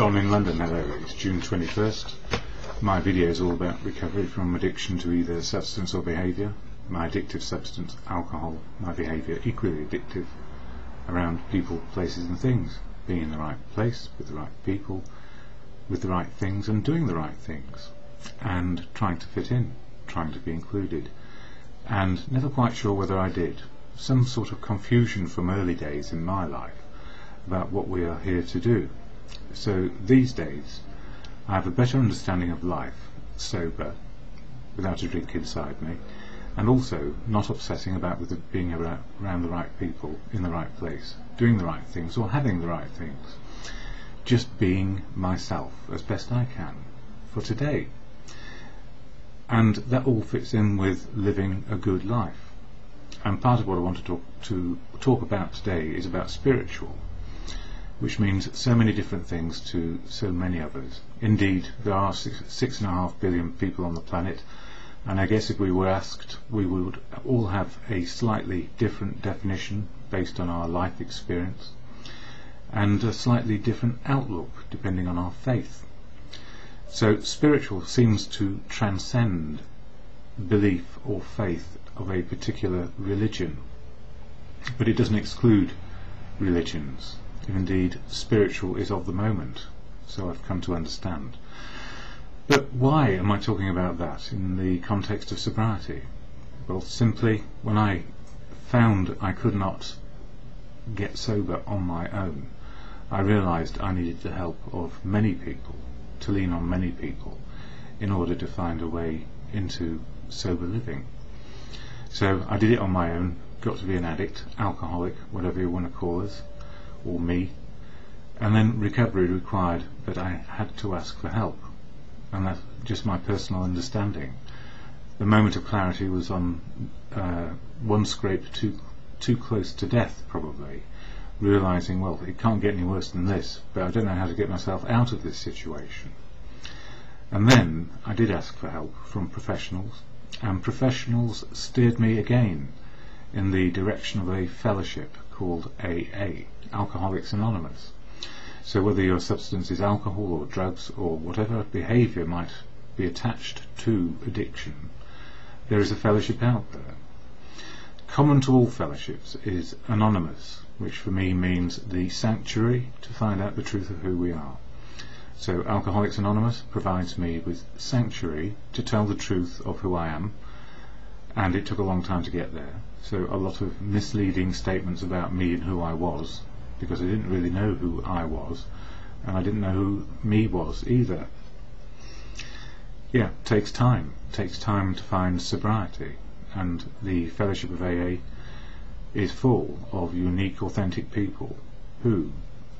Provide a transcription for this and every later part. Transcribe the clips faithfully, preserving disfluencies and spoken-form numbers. Don in London. Hello, it's June twenty-first. My video is all about recovery from addiction to either substance or behaviour. My addictive substance, alcohol, my behaviour, equally addictive around people, places and things. Being in the right place, with the right people, with the right things and doing the right things. And trying to fit in, trying to be included. And never quite sure whether I did. Some sort of confusion from early days in my life about what we are here to do. So these days I have a better understanding of life, sober, without a drink inside me, and also not obsessing about with the, being around the right people, in the right place, doing the right things or having the right things. Just being myself as best I can for today. And that all fits in with living a good life. And part of what I want to talk, to talk about today is about spiritual, which means so many different things to so many of us. Indeed, there are six, six and a half billion people on the planet, and I guess if we were asked, we would all have a slightly different definition based on our life experience, and a slightly different outlook depending on our faith. So spiritual seems to transcend belief or faith of a particular religion, but it doesn't exclude religions. Indeed, spiritual is of the moment, so I've come to understand. But why am I talking about that in the context of sobriety? Well, simply, when I found I could not get sober on my own, I realised I needed the help of many people, to lean on many people, in order to find a way into sober living. So I did it on my own, got to be an addict, alcoholic, whatever you want to call us, or me, and then recovery required that I had to ask for help, and that's just my personal understanding. The moment of clarity was on uh, one scrape too, too close to death, probably, realising, well, it can't get any worse than this, but I don't know how to get myself out of this situation. And then I did ask for help from professionals, and professionals steered me again in the direction of a fellowship called A A, Alcoholics Anonymous. So whether your substance is alcohol or drugs or whatever behaviour might be attached to addiction, there is a fellowship out there. Common to all fellowships is Anonymous, which for me means the sanctuary to find out the truth of who we are. So Alcoholics Anonymous provides me with sanctuary to tell the truth of who I am, and it took a long time to get there. So a lot of misleading statements about me and who I was, because I didn't really know who I was, and I didn't know who me was either. Yeah, takes time. Takes time to find sobriety, and the Fellowship of A A is full of unique, authentic people who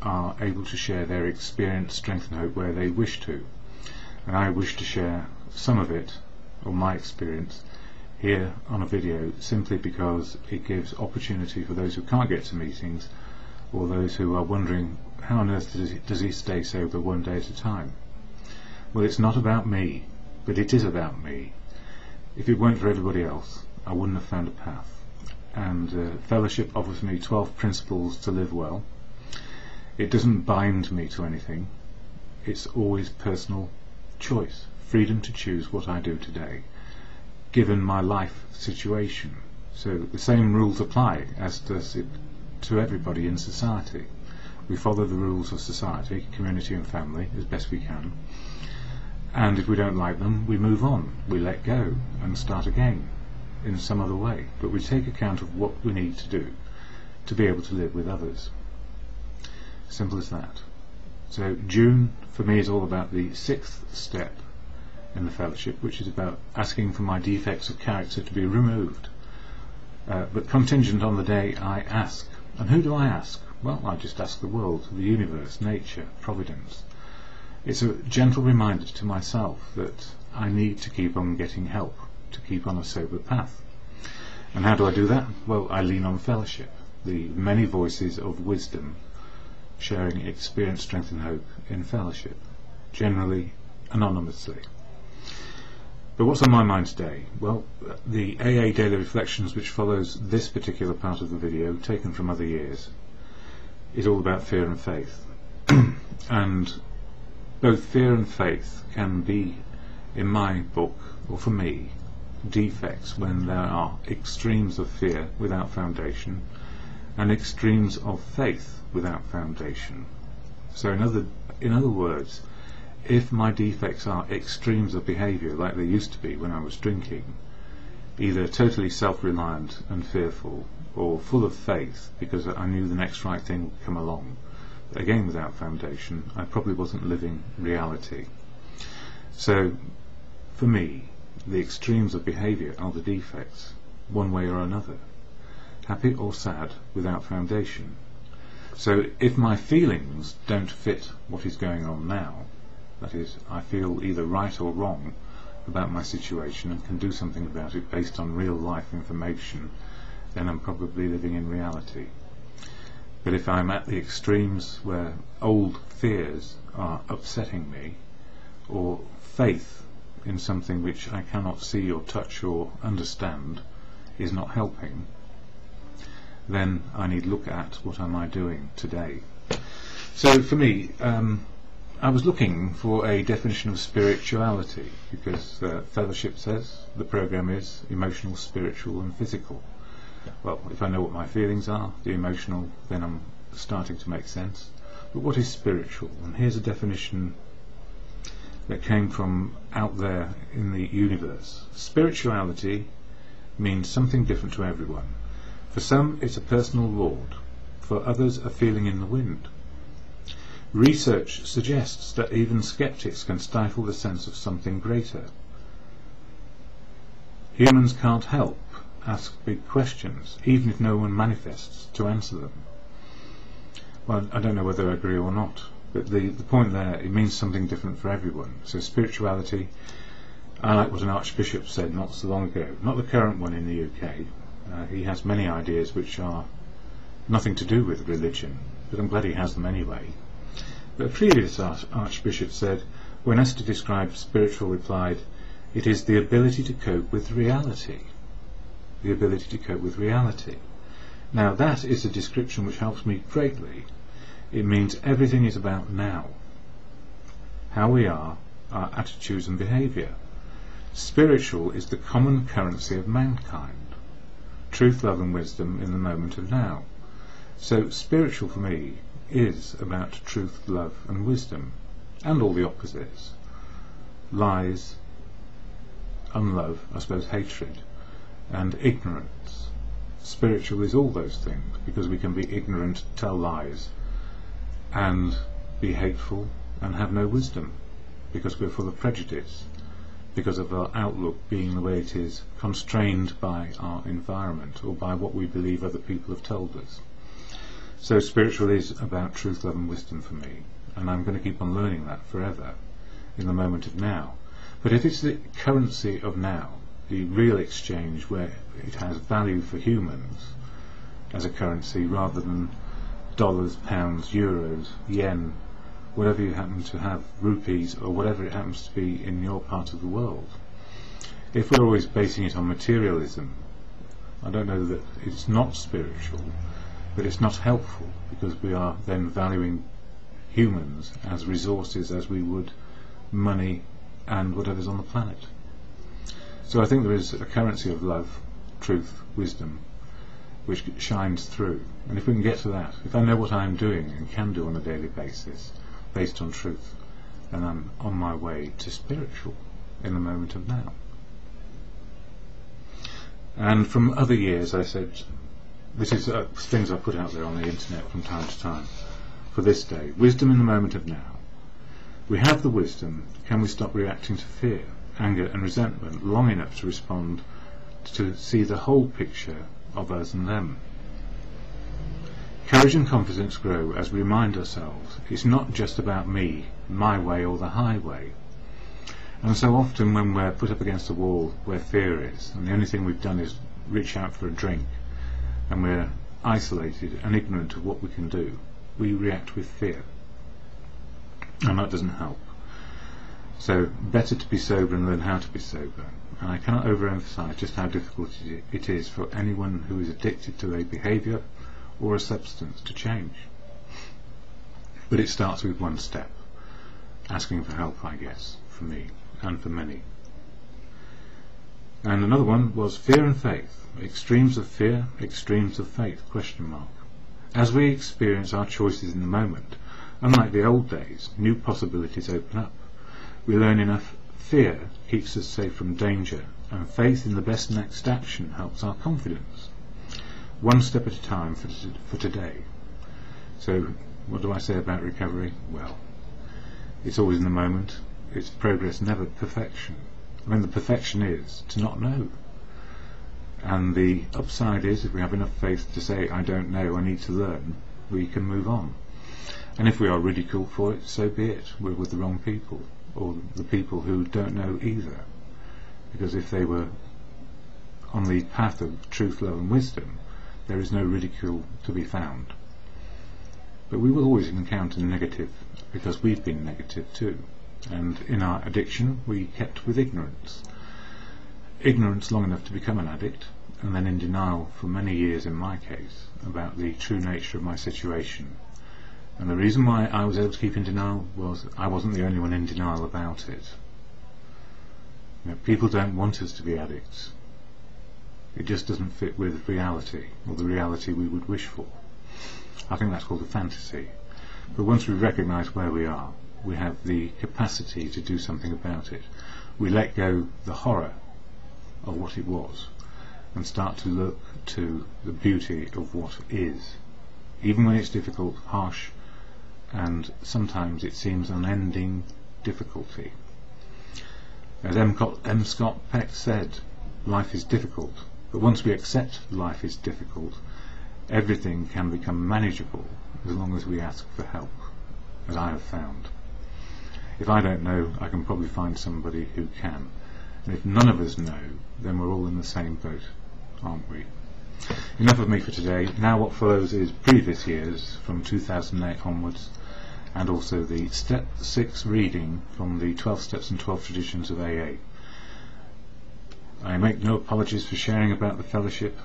are able to share their experience, strength and hope where they wish to. And I wish to share some of it, or my experience, here on a video, simply because it gives opportunity for those who can't get to meetings, or those who are wondering how on earth does he, does he stay sober one day at a time. Well, it's not about me, but it is about me. If it weren't for everybody else, I wouldn't have found a path. And uh, fellowship offers me twelve principles to live well. It doesn't bind me to anything. It's always personal choice, freedom to choose what I do today, given my life situation. So the same rules apply as does it to everybody in society. We follow the rules of society, community and family, as best we can, and if we don't like them, we move on, we let go and start again in some other way, but we take account of what we need to do to be able to live with others. Simple as that. So June for me is all about the sixth step in the fellowship, which is about asking for my defects of character to be removed, uh, but contingent on the day I ask. And who do I ask? Well, I just ask the world, the universe, nature, providence. It's a gentle reminder to myself that I need to keep on getting help, to keep on a sober path. And how do I do that? Well, I lean on fellowship, the many voices of wisdom, sharing experience, strength and hope in fellowship, generally anonymously. But what's on my mind today? Well, the A A Daily Reflections, which follows this particular part of the video, taken from other years, is all about fear and faith. And Both fear and faith can be, in my book, or for me, defects when there are extremes of fear without foundation and extremes of faith without foundation. So in other, in other words, if my defects are extremes of behaviour like they used to be when I was drinking, either totally self-reliant and fearful, or full of faith because I knew the next right thing would come along, but again without foundation, I probably wasn't living reality. So, for me, the extremes of behaviour are the defects, one way or another, happy or sad, without foundation. So if my feelings don't fit what is going on now, that is, I feel either right or wrong about my situation and can do something about it based on real life information, then I'm probably living in reality. But if I'm at the extremes where old fears are upsetting me, or faith in something which I cannot see or touch or understand is not helping, then I need look at what am I doing today. So for me, um, I was looking for a definition of spirituality, because uh, fellowship says the program is emotional, spiritual and physical. Well, if I know what my feelings are, the emotional, then I'm starting to make sense. But what is spiritual? And here's a definition that came from out there in the universe. Spirituality means something different to everyone. For some, it's a personal lord. For others, a feeling in the wind. Research suggests that even skeptics can stifle the sense of something greater. Humans can't help ask big questions, even if no one manifests to answer them. Well, I don't know whether I agree or not, but the, the point there, it means something different for everyone. So spirituality, I like what an archbishop said not so long ago, not the current one in the U K. Uh, he has many ideas which are nothing to do with religion, but I'm glad he has them anyway. But a previous arch archbishop said, when asked to describe spiritual, replied, it is the ability to cope with reality. The ability to cope with reality. Now that is a description which helps me greatly. It means everything is about now. How we are, our attitudes and behaviour. Spiritual is the common currency of mankind. Truth, love and wisdom in the moment of now. So spiritual for me is about truth, love and wisdom, and all the opposites. Lies, unlove, I suppose hatred, and ignorance. Spiritual is all those things, because we can be ignorant, tell lies, and be hateful and have no wisdom, because we're full of prejudice, because of our outlook being the way it is, constrained by our environment or by what we believe other people have told us. So spiritual is about truth, love and wisdom for me, and I'm going to keep on learning that forever in the moment of now. But if it's the currency of now, the real exchange where it has value for humans as a currency rather than dollars, pounds, euros, yen, whatever you happen to have, rupees, or whatever it happens to be in your part of the world. If we're always basing it on materialism, I don't know that it's not spiritual, but it's not helpful, because we are then valuing humans as resources as we would money and whatever's on the planet. So I think there is a currency of love, truth, wisdom, which shines through. And if we can get to that, if I know what I'm doing and can do on a daily basis, based on truth, then I'm on my way to spiritual in the moment of now. And from other years I said, this is uh, things I put out there on the internet from time to time, for this day, wisdom in the moment of now. We have the wisdom, can we stop reacting to fear, anger and resentment long enough to respond, to see the whole picture of us and them? Courage and confidence grow as we remind ourselves it's not just about me, my way or the highway. And so often when we're put up against a wall where fear is, and the only thing we've done is reach out for a drink, and we're isolated and ignorant of what we can do, we react with fear. And that doesn't help. So better to be sober and learn how to be sober. And I cannot overemphasize just how difficult it is for anyone who is addicted to a behavior or a substance to change. But it starts with one step, asking for help, I guess, for me and for many. And another one was fear and faith, extremes of fear, extremes of faith, question mark. As we experience our choices in the moment, unlike the old days, new possibilities open up. We learn enough fear keeps us safe from danger, and faith in the best next action helps our confidence. One step at a time for, for today. So what do I say about recovery? Well, it's always in the moment, it's progress, never perfection. I mean, the perfection is to not know, and the upside is if we have enough faith to say I don't know, I need to learn, we can move on. And if we are ridiculed for it, so be it, we're with the wrong people, or the people who don't know either, because if they were on the path of truth, love and wisdom, there is no ridicule to be found. But we will always encounter negative, because we've been negative too. And in our addiction we kept with ignorance. Ignorance long enough to become an addict, and then in denial for many years in my case about the true nature of my situation. And the reason why I was able to keep in denial was I wasn't the only one in denial about it. You know, people don't want us to be addicts. It just doesn't fit with reality, or the reality we would wish for. I think that's called a fantasy. But once we recognise where we are, we have the capacity to do something about it. We let go the horror of what it was and start to look to the beauty of what is, even when it's difficult, harsh, and sometimes it seems unending difficulty. As M. Scott Peck said, life is difficult, but once we accept life is difficult, everything can become manageable as long as we ask for help, as I have found. If I don't know, I can probably find somebody who can. And if none of us know, then we're all in the same boat, aren't we? Enough of me for today. Now what follows is previous years, from two thousand eight onwards, and also the Step six reading from the twelve Steps and twelve Traditions of A A. I make no apologies for sharing about the fellowship.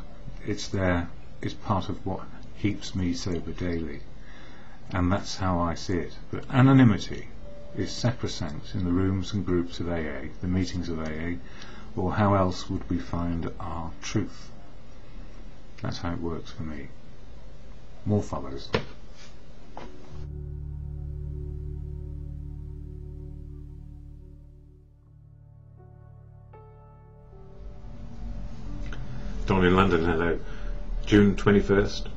It's there, it's part of what keeps me sober daily. And that's how I see it. But anonymity is sacrosanct in the rooms and groups of A A, the meetings of A A, or how else would we find our truth? That's how it works for me. More follows. Don in London, hello. June twenty-first.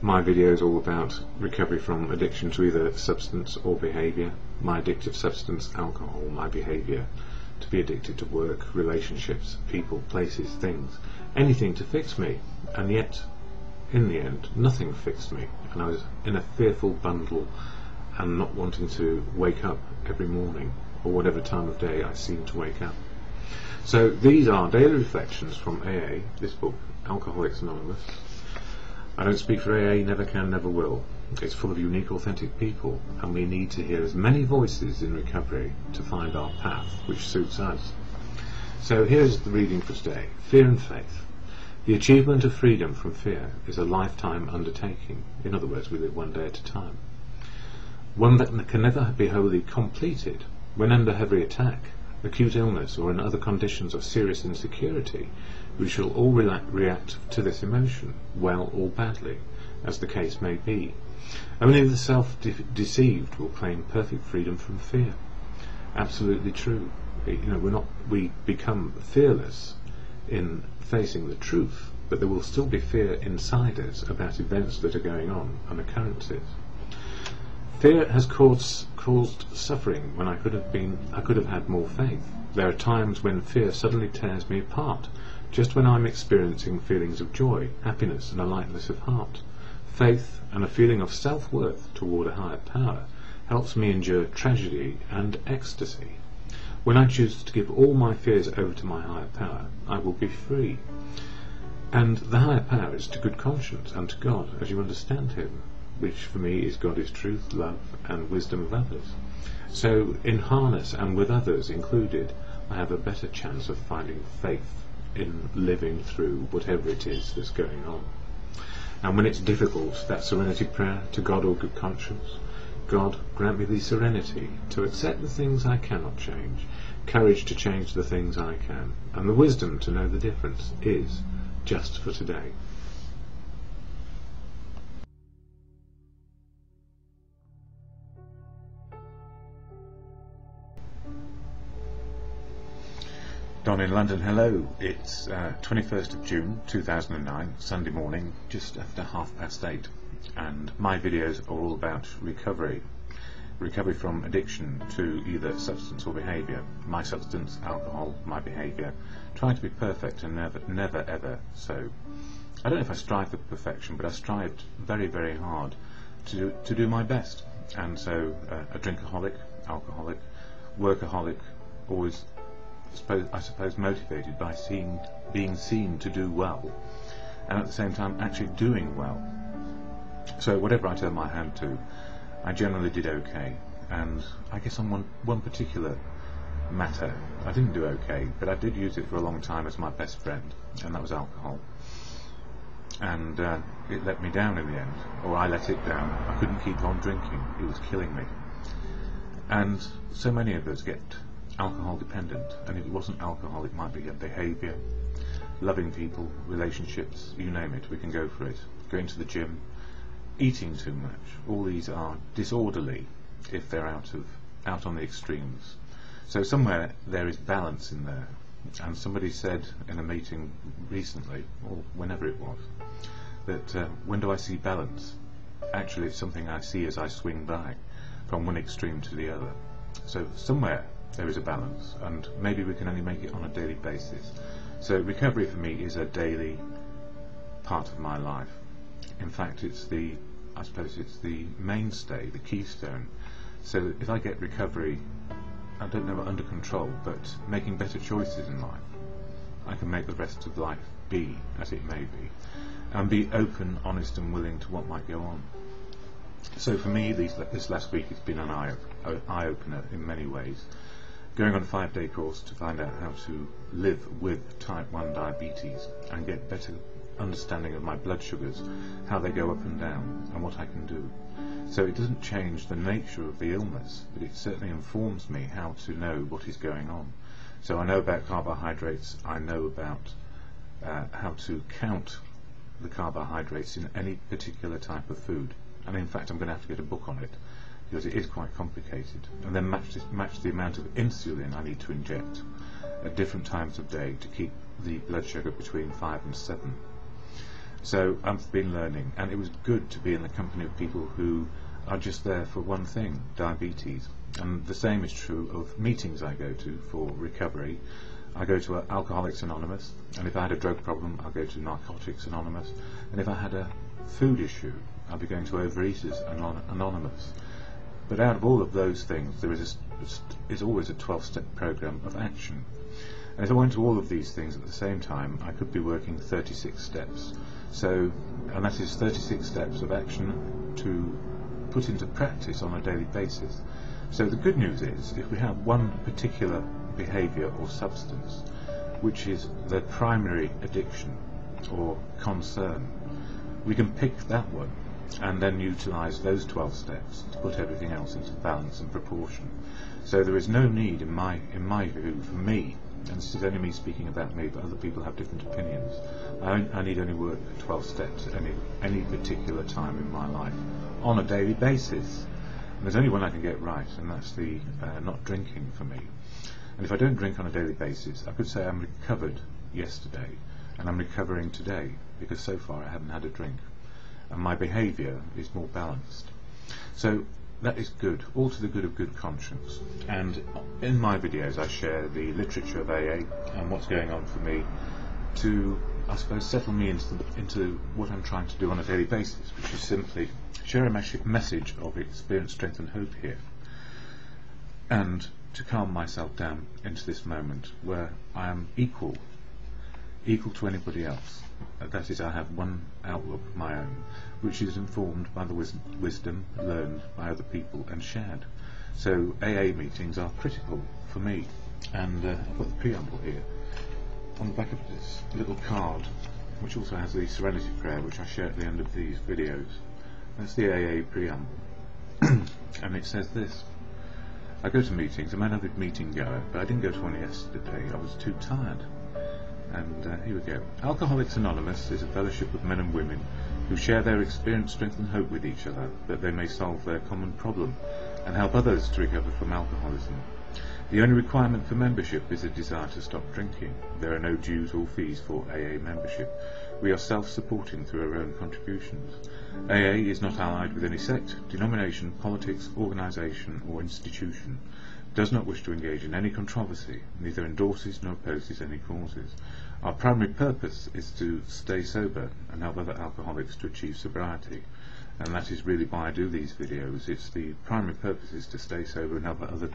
My video is all about recovery from addiction to either substance or behaviour. My addictive substance, alcohol, my behaviour. To be addicted to work, relationships, people, places, things. Anything to fix me. And yet, in the end, nothing fixed me. And I was in a fearful bundle and not wanting to wake up every morning or whatever time of day I seemed to wake up. So these are daily reflections from A A, this book, Alcoholics Anonymous. I don't speak for A A, never can, never will. It's full of unique, authentic people, and we need to hear as many voices in recovery to find our path which suits us. So here's the reading for today. Fear and faith. The achievement of freedom from fear is a lifetime undertaking. In other words, we live one day at a time. One that can never be wholly completed. When under heavy attack, acute illness, or in other conditions of serious insecurity, we shall all react to this emotion, well or badly, as the case may be. Only the self-deceived will claim perfect freedom from fear. Absolutely true. You know, we're not, we become fearless in facing the truth, but there will still be fear inside us about events that are going on and occurrences. Fear has caused, caused suffering when I could have been, I could have had more faith. There are times when fear suddenly tears me apart, just when I'm experiencing feelings of joy, happiness and a lightness of heart. Faith and a feeling of self-worth toward a higher power helps me endure tragedy and ecstasy. When I choose to give all my fears over to my higher power, I will be free. And the higher power is to good conscience and to God, as you understand him, which for me is God is truth, love and wisdom of others. So in harness and with others included, I have a better chance of finding faith in living through whatever it is that's going on. And when it's difficult, that serenity prayer to God or good conscience, God, grant me the serenity to accept the things I cannot change, courage to change the things I can, and the wisdom to know the difference is just for today. Don in London, hello. It's uh, twenty-first of June two thousand nine, Sunday morning, just after half past eight, and my videos are all about recovery. Recovery from addiction to either substance or behaviour. My substance, alcohol, my behaviour. Trying to be perfect and never, never ever so. I don't know if I strive for perfection, but I strived very, very hard to do, to do my best. And so, uh, a drinkaholic, alcoholic, workaholic, always, I suppose, motivated by seeing, being seen to do well, and at the same time actually doing well. So whatever I turned my hand to, I generally did okay. And I guess on one, one particular matter, I didn't do okay, but I did use it for a long time as my best friend, and that was alcohol. And uh, it let me down in the end, or I let it down. I couldn't keep on drinking. It was killing me. And so many of us get alcohol dependent, and if it wasn't alcohol, it might be a behaviour, loving people, relationships, you name it, we can go for it. Going to the gym, eating too much, all these are disorderly if they're out of out on the extremes. So somewhere there is balance in there, and somebody said in a meeting recently, or whenever it was, that uh, when do I see balance? Actually, it's something I see as I swing by from one extreme to the other. So somewhere there is a balance, and maybe we can only make it on a daily basis. So recovery for me is a daily part of my life. In fact, it's the, I suppose it's the mainstay, the keystone. So if I get recovery, I don't know, under control, but making better choices in life, I can make the rest of life be as it may be, and be open, honest and willing to what might go on. So for me, these, this last week, it's been an eye-opener in many ways. Going on a five-day course to find out how to live with type one diabetes and get better understanding of my blood sugars, how they go up and down, and what I can do. So it doesn't change the nature of the illness, but it certainly informs me how to know what is going on. So I know about carbohydrates, I know about uh, how to count the carbohydrates in any particular type of food. And in fact, I'm going to have to get a book on it, because it is quite complicated, and then match, this, match the amount of insulin I need to inject at different times of day to keep the blood sugar between five and seven. So I've been learning, and it was good to be in the company of people who are just there for one thing, diabetes. And the same is true of meetings I go to for recovery. I go to Alcoholics Anonymous, and if I had a drug problem, I'll go to Narcotics Anonymous, and if I had a food issue, I'll be going to Overeaters Anonymous. But out of all of those things, there is, a, is always a twelve-step programme of action. And if I went to all of these things at the same time, I could be working thirty-six steps. So, and that is thirty-six steps of action to put into practice on a daily basis. So the good news is, if we have one particular behaviour or substance, which is the primary addiction or concern, we can pick that one and then utilise those twelve steps to put everything else into balance and proportion. So there is no need, in my, in my view, for me, and this is only me speaking about me, but other people have different opinions, I, I need only work twelve steps at any, any particular time in my life, on a daily basis. And there's only one I can get right, and that's the uh, not drinking for me. And if I don't drink on a daily basis, I could say I'm recovered yesterday, and I'm recovering today, because so far I haven't had a drink. And my behaviour is more balanced. So that is good, all to the good of good conscience. And in my videos I share the literature of A A and what's going on for me to, I suppose, settle me into, the, into what I'm trying to do on a daily basis, which is simply share a message of experience, strength and hope here, and to calm myself down into this moment where I am equal, equal to anybody else. That is, I have one outlook of my own, which is informed by the wis wisdom learned by other people and shared. So A A meetings are critical for me, and uh, I've got the preamble here on the back of this little card, which also has the Serenity Prayer, which I share at the end of these videos. That's the A A preamble. and it says this: I go to meetings, I'm an avid meeting goer, but I didn't go to one yesterday, I was too tired. And uh, here we go. Alcoholics Anonymous is a fellowship of men and women who share their experience, strength and hope with each other, that they may solve their common problem and help others to recover from alcoholism. The only requirement for membership is a desire to stop drinking. There are no dues or fees for A A membership. We are self-supporting through our own contributions. A A is not allied with any sect, denomination, politics, organisation or institution, does not wish to engage in any controversy, neither endorses nor opposes any causes. Our primary purpose is to stay sober and help other alcoholics to achieve sobriety. And that is really why I do these videos. It's the primary purpose is to stay sober and help other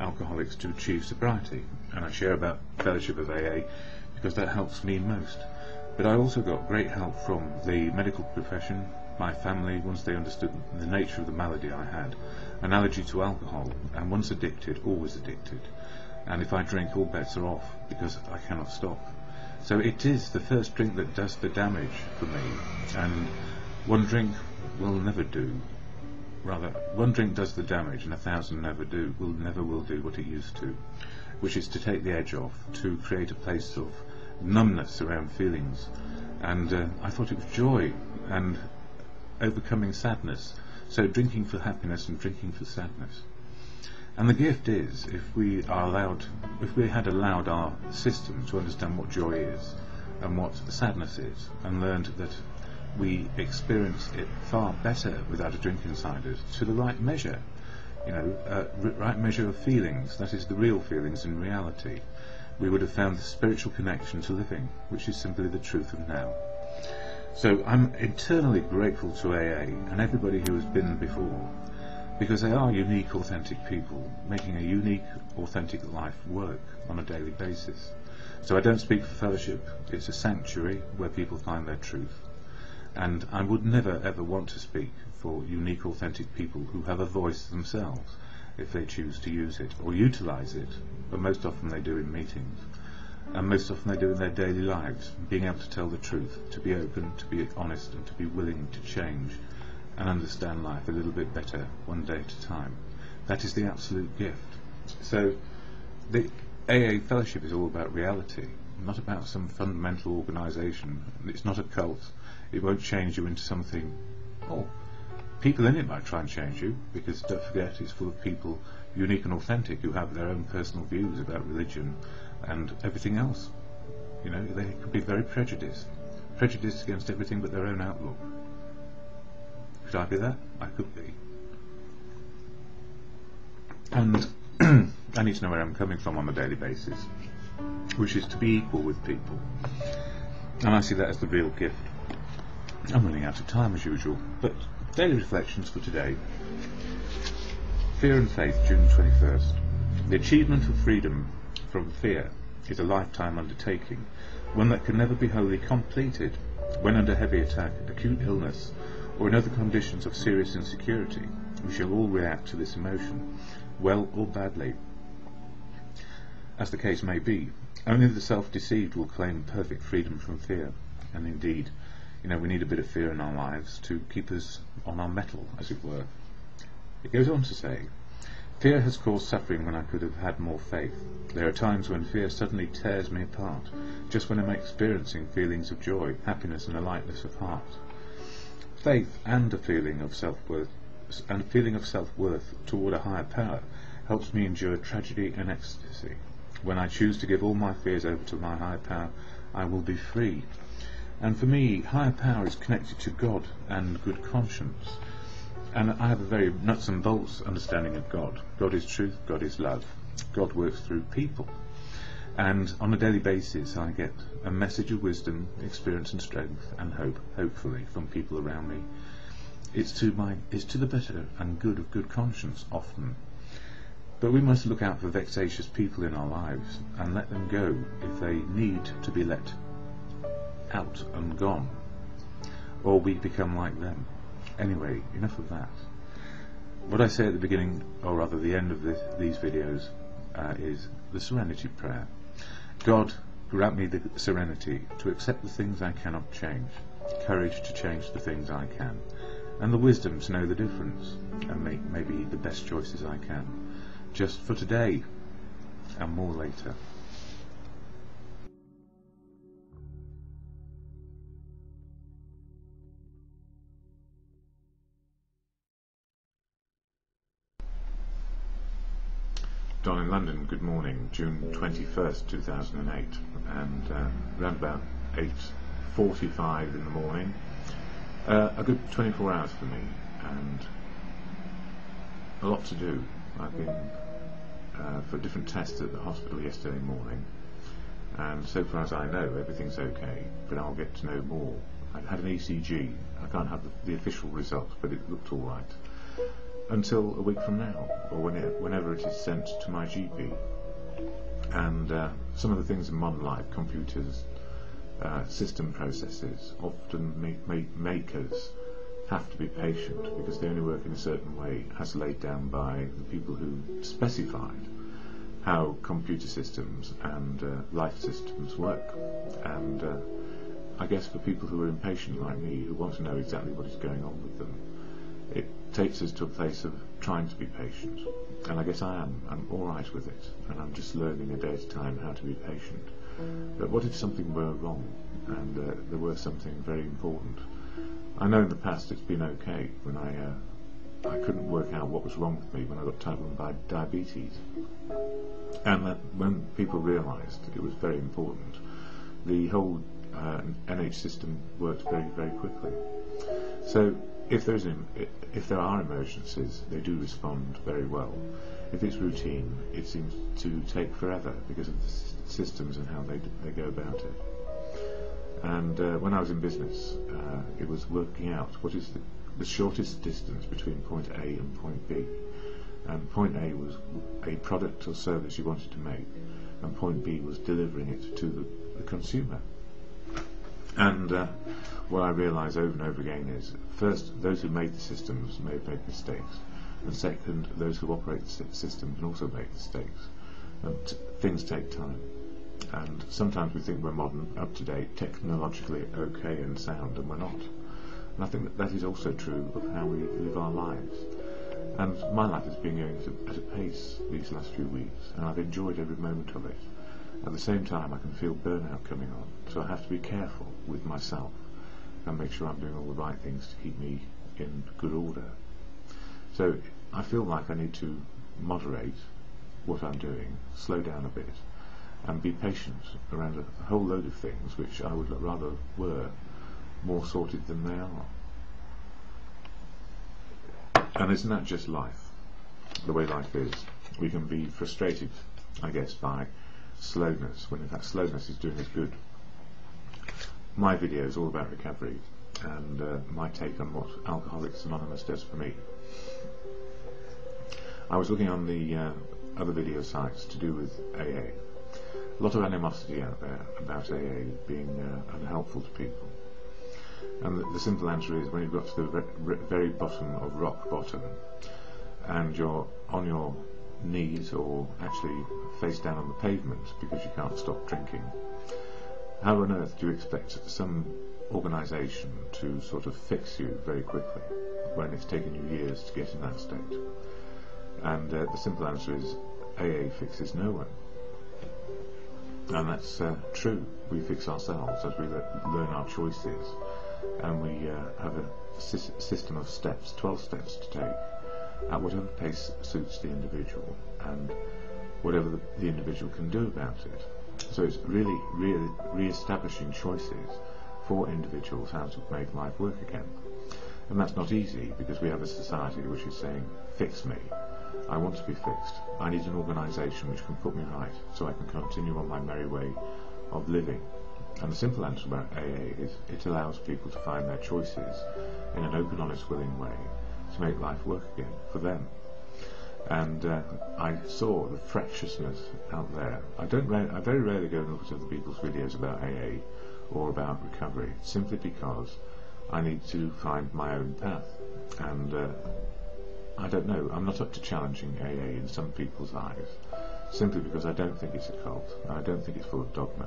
alcoholics to achieve sobriety. And I share about Fellowship of A A because that helps me most. But I also got great help from the medical profession, my family, once they understood the nature of the malady I had, an allergy to alcohol, and once addicted, always addicted. And if I drink, all bets are off, because I cannot stop. So it is the first drink that does the damage for me, and one drink will never do. Rather, one drink does the damage, and a thousand never do, will never will do what it used to, which is to take the edge off, to create a place of numbness around feelings. And uh, I thought it was joy and overcoming sadness, so drinking for happiness and drinking for sadness. And the gift is, if we are allowed, if we had allowed our system to understand what joy is and what sadness is, and learned that we experience it far better without a drink inside us, to the right measure, you know, uh, right measure of feelings, that is the real feelings in reality, we would have found the spiritual connection to living, which is simply the truth of now. So I'm eternally grateful to A A and everybody who has been before, because they are unique, authentic people, making a unique, authentic life work on a daily basis. So I don't speak for fellowship, it's a sanctuary where people find their truth. And I would never ever want to speak for unique, authentic people who have a voice themselves, if they choose to use it or utilise it, but most often they do in meetings. And most often they do in their daily lives, being able to tell the truth, to be open, to be honest, and to be willing to change and understand life a little bit better one day at a time. That is the absolute gift. So the A A fellowship is all about reality, not about some fundamental organisation. It's not a cult. It won't change you into something. Oh, people in it might try and change you, because don't forget it's full of people unique and authentic who have their own personal views about religion and everything else. You know, they could be very prejudiced, prejudiced against everything but their own outlook. Could I be that? I could be. And I need to know where I'm coming from on a daily basis, which is to be equal with people. And I see that as the real gift. I'm running out of time as usual, but daily reflections for today. Fear and Faith, June twenty-first. The achievement of freedom from fear is a lifetime undertaking, one that can never be wholly completed. When under heavy attack, acute illness, or in other conditions of serious insecurity, we shall all react to this emotion, well or badly, as the case may be. Only the self-deceived will claim perfect freedom from fear. And indeed, you know, we need a bit of fear in our lives to keep us on our mettle, as it were. It goes on to say, fear has caused suffering when I could have had more faith. There are times when fear suddenly tears me apart, just when I'm experiencing feelings of joy, happiness and a lightness of heart. Faith and a feeling of self-worth and a feeling of self-worth toward a higher power helps me endure tragedy and ecstasy. When I choose to give all my fears over to my higher power, I will be free. And for me, higher power is connected to God and good conscience. And I have a very nuts and bolts understanding of God. God is truth, God is love. God works through people. And on a daily basis I get a message of wisdom, experience and strength and hope, hopefully, from people around me. It's to my, it's to the better and good of good conscience, often. But we must look out for vexatious people in our lives and let them go if they need to be let out and gone. Or we become like them. Anyway, enough of that. What I say at the beginning, or rather the end of this, these videos, uh, is the Serenity Prayer. God, grant me the serenity to accept the things I cannot change, courage to change the things I can, and the wisdom to know the difference and make maybe the best choices I can, just for today, and more later. Don in London, good morning, June twenty-first, two thousand eight, and uh, around about eight forty-five in the morning, uh, a good twenty-four hours for me, and a lot to do. I've been uh, for a different test at the hospital yesterday morning, and so far as I know everything's okay, but I'll get to know more. I've had an E C G, I can't have the, the official results, but it looked alright. Until a week from now, or when it, whenever it is sent to my G P. And uh, some of the things in modern life, computers, uh, system processes, often make, make makers have to be patient because they only work in a certain way as laid down by the people who specified how computer systems and uh, life systems work. And uh, I guess for people who are impatient like me, who want to know exactly what is going on with them, it takes us to a place of trying to be patient, and I guess I am. I'm alright with it, and I'm just learning a day at a time how to be patient. But what if something were wrong, and uh, there were something very important? I know in the past it's been okay when I, uh, I couldn't work out what was wrong with me when I got type one diabetes. And that when people realised it was very important, the whole uh, N H system worked very, very quickly. So, If, there's an, if there are emergencies, they do respond very well. If it's routine, it seems to take forever because of the systems and how they, d they go about it. And uh, when I was in business, uh, it was working out what is the, the shortest distance between point A and point B. And point A was a product or service you wanted to make, and point B was delivering it to the, the consumer. And uh, what I realise over and over again is, first, those who made the systems may have made mistakes, and second, those who operate the system can also make mistakes. And t things take time, and sometimes we think we're modern, up-to-date, technologically okay and sound, and we're not. And I think that that is also true of how we live our lives. And my life has been going at a pace these last few weeks, and I've enjoyed every moment of it. At the same time, I can feel burnout coming on, so I have to be careful with myself and make sure I'm doing all the right things to keep me in good order. So I feel like I need to moderate what I'm doing, slow down a bit, and be patient around a whole load of things which I would rather were more sorted than they are. And isn't that just life? The way life is. We can be frustrated, I guess, by slowness, when in fact slowness is doing us good. My video is all about recovery and uh, my take on what Alcoholics Anonymous does for me. I was looking on the uh, other video sites to do with A A. A lot of animosity out there about A A being uh, unhelpful to people. And the, the simple answer is, when you've got to the re re very bottom of rock bottom and you're on your knees or actually face down on the pavement because you can't stop drinking, how on earth do you expect some organisation to sort of fix you very quickly when it's taken you years to get in that state? And uh, the simple answer is, A A fixes no one. And that's uh, true. We fix ourselves as we le learn our choices, and we uh, have a sy system of steps, twelve steps to take, at whatever pace suits the individual and whatever the, the individual can do about it. So it's really re- re-establishing choices for individuals how to make life work again. And that's not easy because we have a society which is saying, fix me, I want to be fixed, I need an organisation which can put me right so I can continue on my merry way of living. And the simple answer about A A is it allows people to find their choices in an open, honest, willing way to make life work again for them. And uh, I saw the fractiousness out there. I don't. I very rarely go and look at other people's videos about A A or about recovery, simply because I need to find my own path. And uh, I don't know. I'm not up to challenging A A in some people's eyes, simply because I don't think it's a cult. And I don't think it's full of dogma.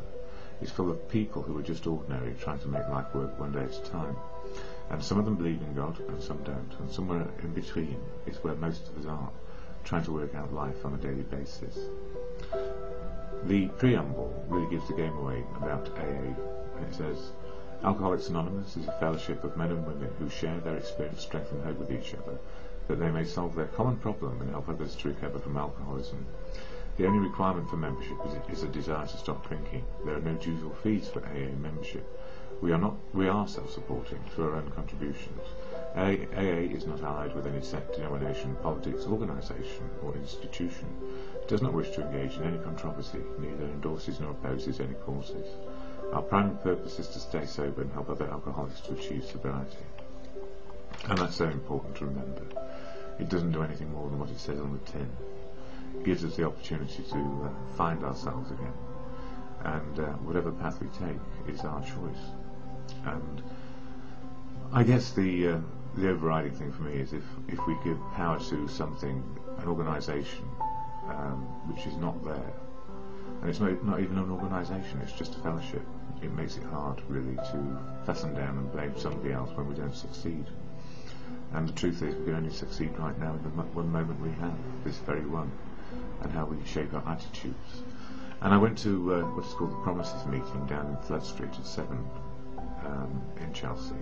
It's full of people who are just ordinary, trying to make life work one day at a time. And some of them believe in God and some don't, and somewhere in between is where most of us are, trying to work out life on a daily basis. The preamble really gives the game away about A A, and it says, Alcoholics Anonymous is a fellowship of men and women who share their experience, strength and hope with each other, that they may solve their common problem and help others to recover from alcoholism. The only requirement for membership is, is a desire to stop drinking. There are no dues or fees for A A membership. We are not. We are self-supporting through our own contributions. A A is not allied with any sect, denomination, politics, organisation or institution. It does not wish to engage in any controversy, neither endorses nor opposes any causes. Our prime purpose is to stay sober and help other alcoholics to achieve sobriety. And that's so important to remember. It doesn't do anything more than what it says on the tin. It gives us the opportunity to uh, find ourselves again. And uh, whatever path we take is our choice. And I guess the uh, the overriding thing for me is if, if we give power to something, an organisation, um, which is not there, and it's not, not even an organisation, it's just a fellowship, it makes it hard really to fasten down and blame somebody else when we don't succeed. And the truth is we can only succeed right now in the mo one moment we have, this very one, and how we shape our attitudes. And I went to uh, what is called the Promises meeting down in Flood Street at seven um, in Chelsea,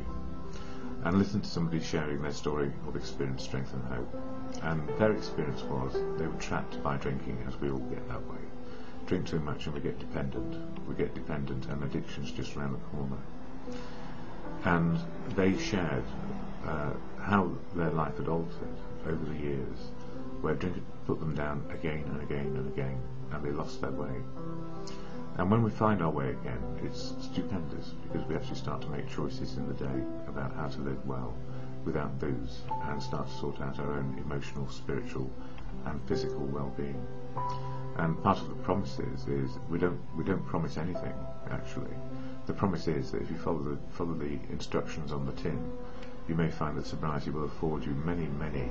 and listened to somebody sharing their story of experience, strength and hope. And their experience was they were trapped by drinking, as we all get that way. Drink too much and we get dependent. We get dependent and addiction's just around the corner. And they shared uh, how their life had altered over the years, where drink had put them down again and again and again, and they lost their way. And when we find our way again, it's stupendous, because we actually start to make choices in the day about how to live well without booze, and start to sort out our own emotional, spiritual and physical well-being. And part of the promises is we don't we don't promise anything, actually. The promise is that if you follow the follow the instructions on the tin, you may find that sobriety will afford you many, many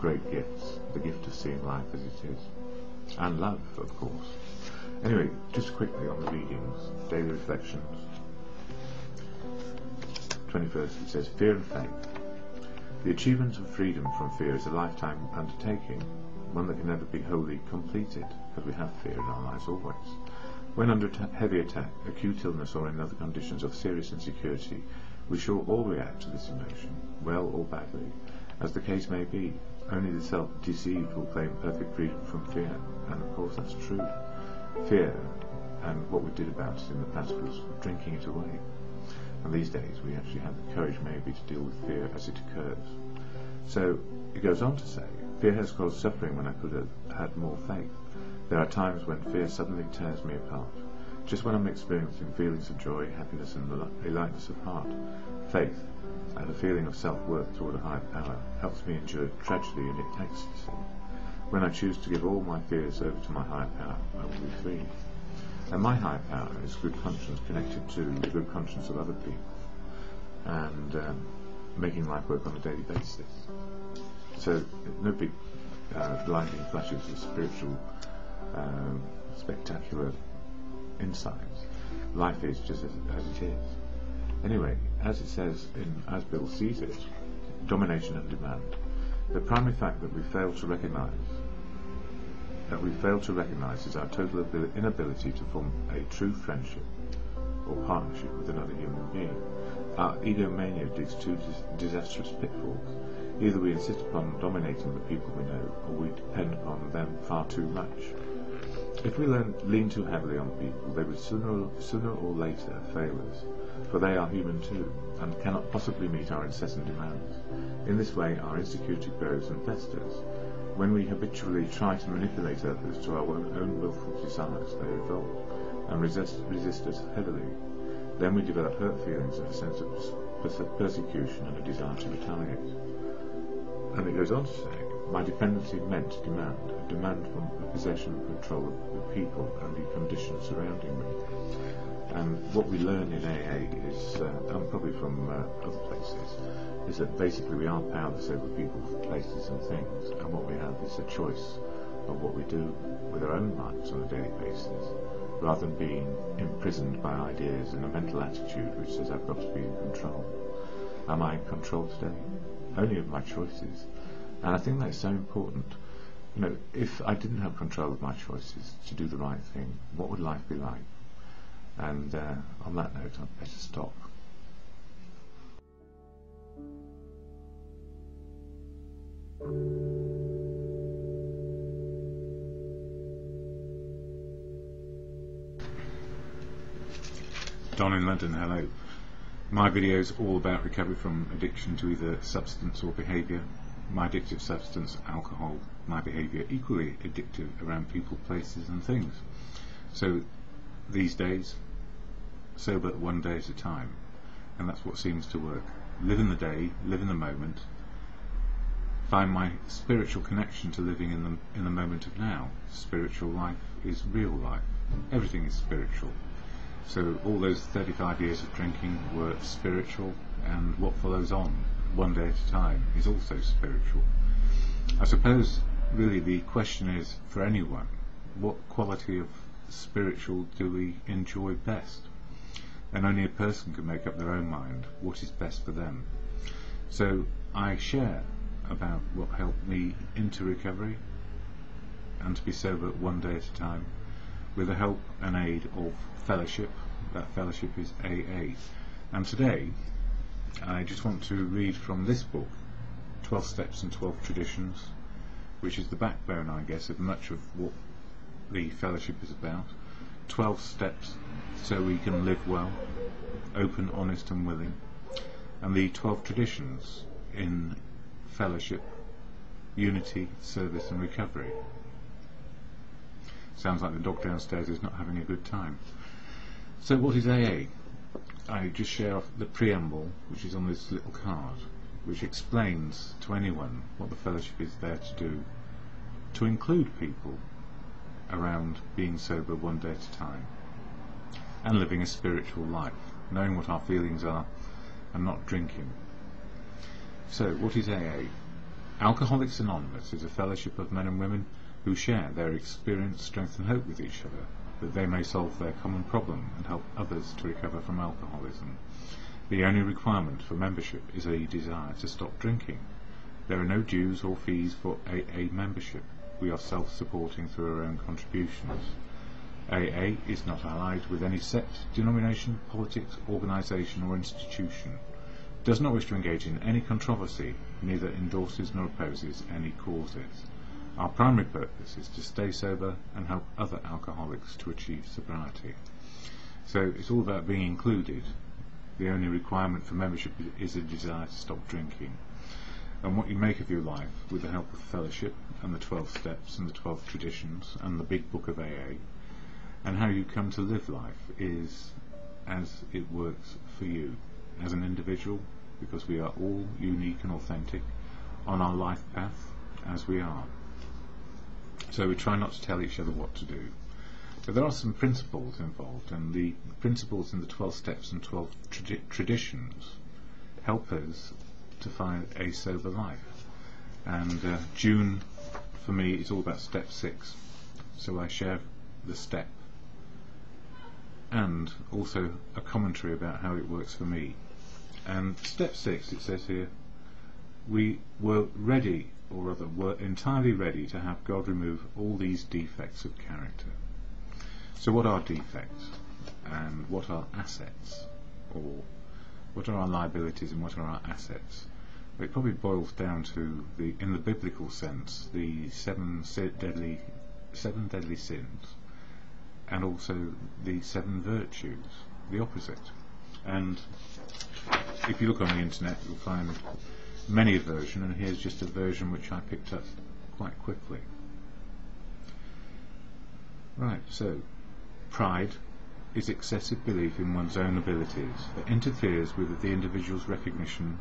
great gifts. The gift of seeing life as it is. And love, of course. Anyway, just quickly on the readings, daily reflections. twenty-first, it says, Fear and Faith. The achievement of freedom from fear is a lifetime undertaking, one that can never be wholly completed, because we have fear in our lives always. When under heavy attack, acute illness or in other conditions of serious insecurity, we shall all react to this emotion, well or badly, as the case may be. Only the self-deceived will claim perfect freedom from fear, and of course that's true. Fear, and what we did about it in the past, was drinking it away. And these days we actually have the courage maybe to deal with fear as it occurs. So it goes on to say, fear has caused suffering when I could have had more faith. There are times when fear suddenly tears me apart. Just when I'm experiencing feelings of joy, happiness and the lightness of heart, faith and a feeling of self-worth toward a higher power helps me endure tragedy and ecstasy. When I choose to give all my fears over to my higher power, I will be free. And my higher power is good conscience connected to the good conscience of other people, and um, making life work on a daily basis. So no big uh, blinding flashes of spiritual um, spectacular insights. Life is just as, as it is. Anyway, as it says in As Bill Sees It, domination and demand. The primary fact that we fail to recognise that we fail to recognise is our total inability to form a true friendship or partnership with another human being. Our egomania digs two dis disastrous pitfalls. Either we insist upon dominating the people we know, or we depend upon them far too much. If we learn, lean too heavily on people, they would sooner, sooner or later fail us, for they are human too, and cannot possibly meet our incessant demands. In this way our insecurity grows and festers. When we habitually try to manipulate others to our own willful desires, they revolt and resist, resist us heavily. Then we develop hurt feelings and a sense of pers persecution and a desire to retaliate. And it goes on to say, my dependency meant demand, a demand from the possession and control of the people and the conditions surrounding me. And what we learn in A A is, uh, and probably from uh, other places, is that basically we are powerless over people, places and things, and what we have is a choice of what we do with our own lives on a daily basis, rather than being imprisoned by ideas and a mental attitude which says I've got to be in control. am I in control today? Only of my choices. And I think that's so important. You know, if I didn't have control of my choices to do the right thing, what would life be like? And uh, on that note, I'd better stop. Don in London, hello. My video is all about recovery from addiction to either substance or behaviour. My addictive substance, alcohol, my behaviour equally addictive around people, places and things. So these days, sober one day at a time, and that's what seems to work. Live in the day, live in the moment, find my spiritual connection to living in the, in the moment of now. Spiritual life is real life, everything is spiritual. So all those thirty-five years of drinking were spiritual, and what follows on, one day at a time, is also spiritual. I suppose really the question is, for anyone, what quality of spiritual do we enjoy best? And only a person can make up their own mind what is best for them. So I share about what helped me into recovery and to be sober one day at a time, with the help and aid of fellowship. That fellowship is A A. And today I just want to read from this book, twelve steps and twelve traditions, which is the backbone, I guess, of much of what the fellowship is about. twelve steps so we can live well, open, honest and willing. And the twelve traditions in fellowship, unity, service and recovery. Sounds like the dog downstairs is not having a good time. So what is A A? I just share off the preamble, which is on this little card, which explains to anyone what the fellowship is there to do, to include people around being sober one day at a time and living a spiritual life, knowing what our feelings are and not drinking. So what is A A? Alcoholics Anonymous is a fellowship of men and women who share their experience, strength and hope with each other, that they may solve their common problem and help others to recover from alcoholism. The only requirement for membership is a desire to stop drinking. There are no dues or fees for A A membership. We are self-supporting through our own contributions. A A is not allied with any sect, denomination, politics, organisation or institution. Does not wish to engage in any controversy, neither endorses nor opposes any causes. Our primary purpose is to stay sober and help other alcoholics to achieve sobriety. So it's all about being included. The only requirement for membership is a desire to stop drinking. And what you make of your life, with the help of fellowship and the twelve steps and the twelve traditions and the big book of A A, and how you come to live life, is as it works for you as an individual, because we are all unique and authentic on our life path as we are. So we try not to tell each other what to do. But there are some principles involved, and the principles in the twelve steps and twelve traditions help us to find a sober life. And uh, June for me is all about step six, so I share the step and also a commentary about how it works for me. And step six, it says here, we were ready, or rather were entirely ready, to have God remove all these defects of character. So what are defects, and what are assets, or what are our liabilities and what are our assets? Well, it probably boils down to, the in the biblical sense, the seven deadly seven deadly sins, and also the seven virtues, the opposite. And if you look on the internet, you'll find many versions, and here's just a version which I picked up quite quickly. Right, so pride is excessive belief in one's own abilities that interferes with the individual's recognition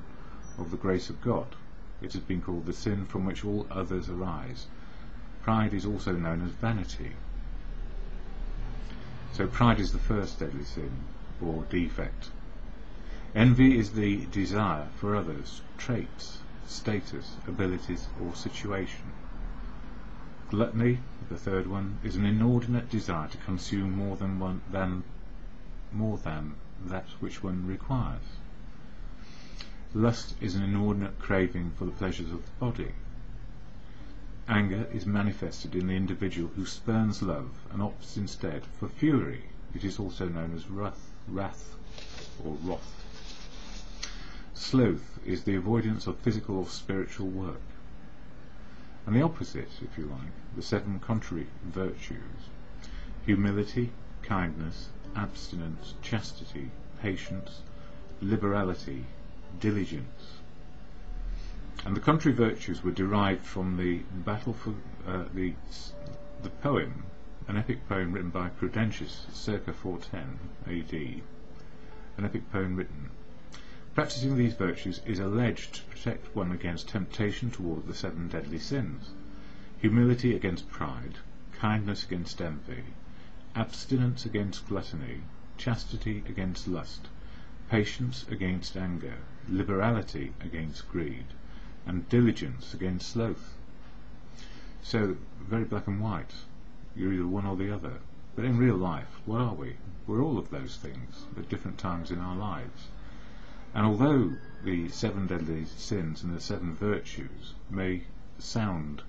of the grace of God. It has been called the sin from which all others arise. Pride is also known as vanity. So pride is the first deadly sin, or defect. Envy is the desire for others, traits, status, abilities or situation. Gluttony, the third one, is an inordinate desire to consume more than one than more than that which one requires. Lust is an inordinate craving for the pleasures of the body. Anger is manifested in the individual who spurns love and opts instead for fury. It is also known as wrath, wrath or wrath. Sloth is the avoidance of physical or spiritual work. And the opposite, if you like, the seven contrary virtues: humility, kindness, abstinence, chastity, patience, liberality, diligence. And the contrary virtues were derived from the battle for uh, the the poem, an epic poem written by Prudentius circa four ten A D, an epic poem written. Practicing these virtues is alleged to protect one against temptation toward the seven deadly sins: humility against pride, kindness against envy, abstinence against gluttony, chastity against lust, patience against anger, liberality against greed, and diligence against sloth. So, very black and white. You're either one or the other. But in real life, what are we? We're all of those things at different times in our lives. And although the seven deadly sins and the seven virtues may sound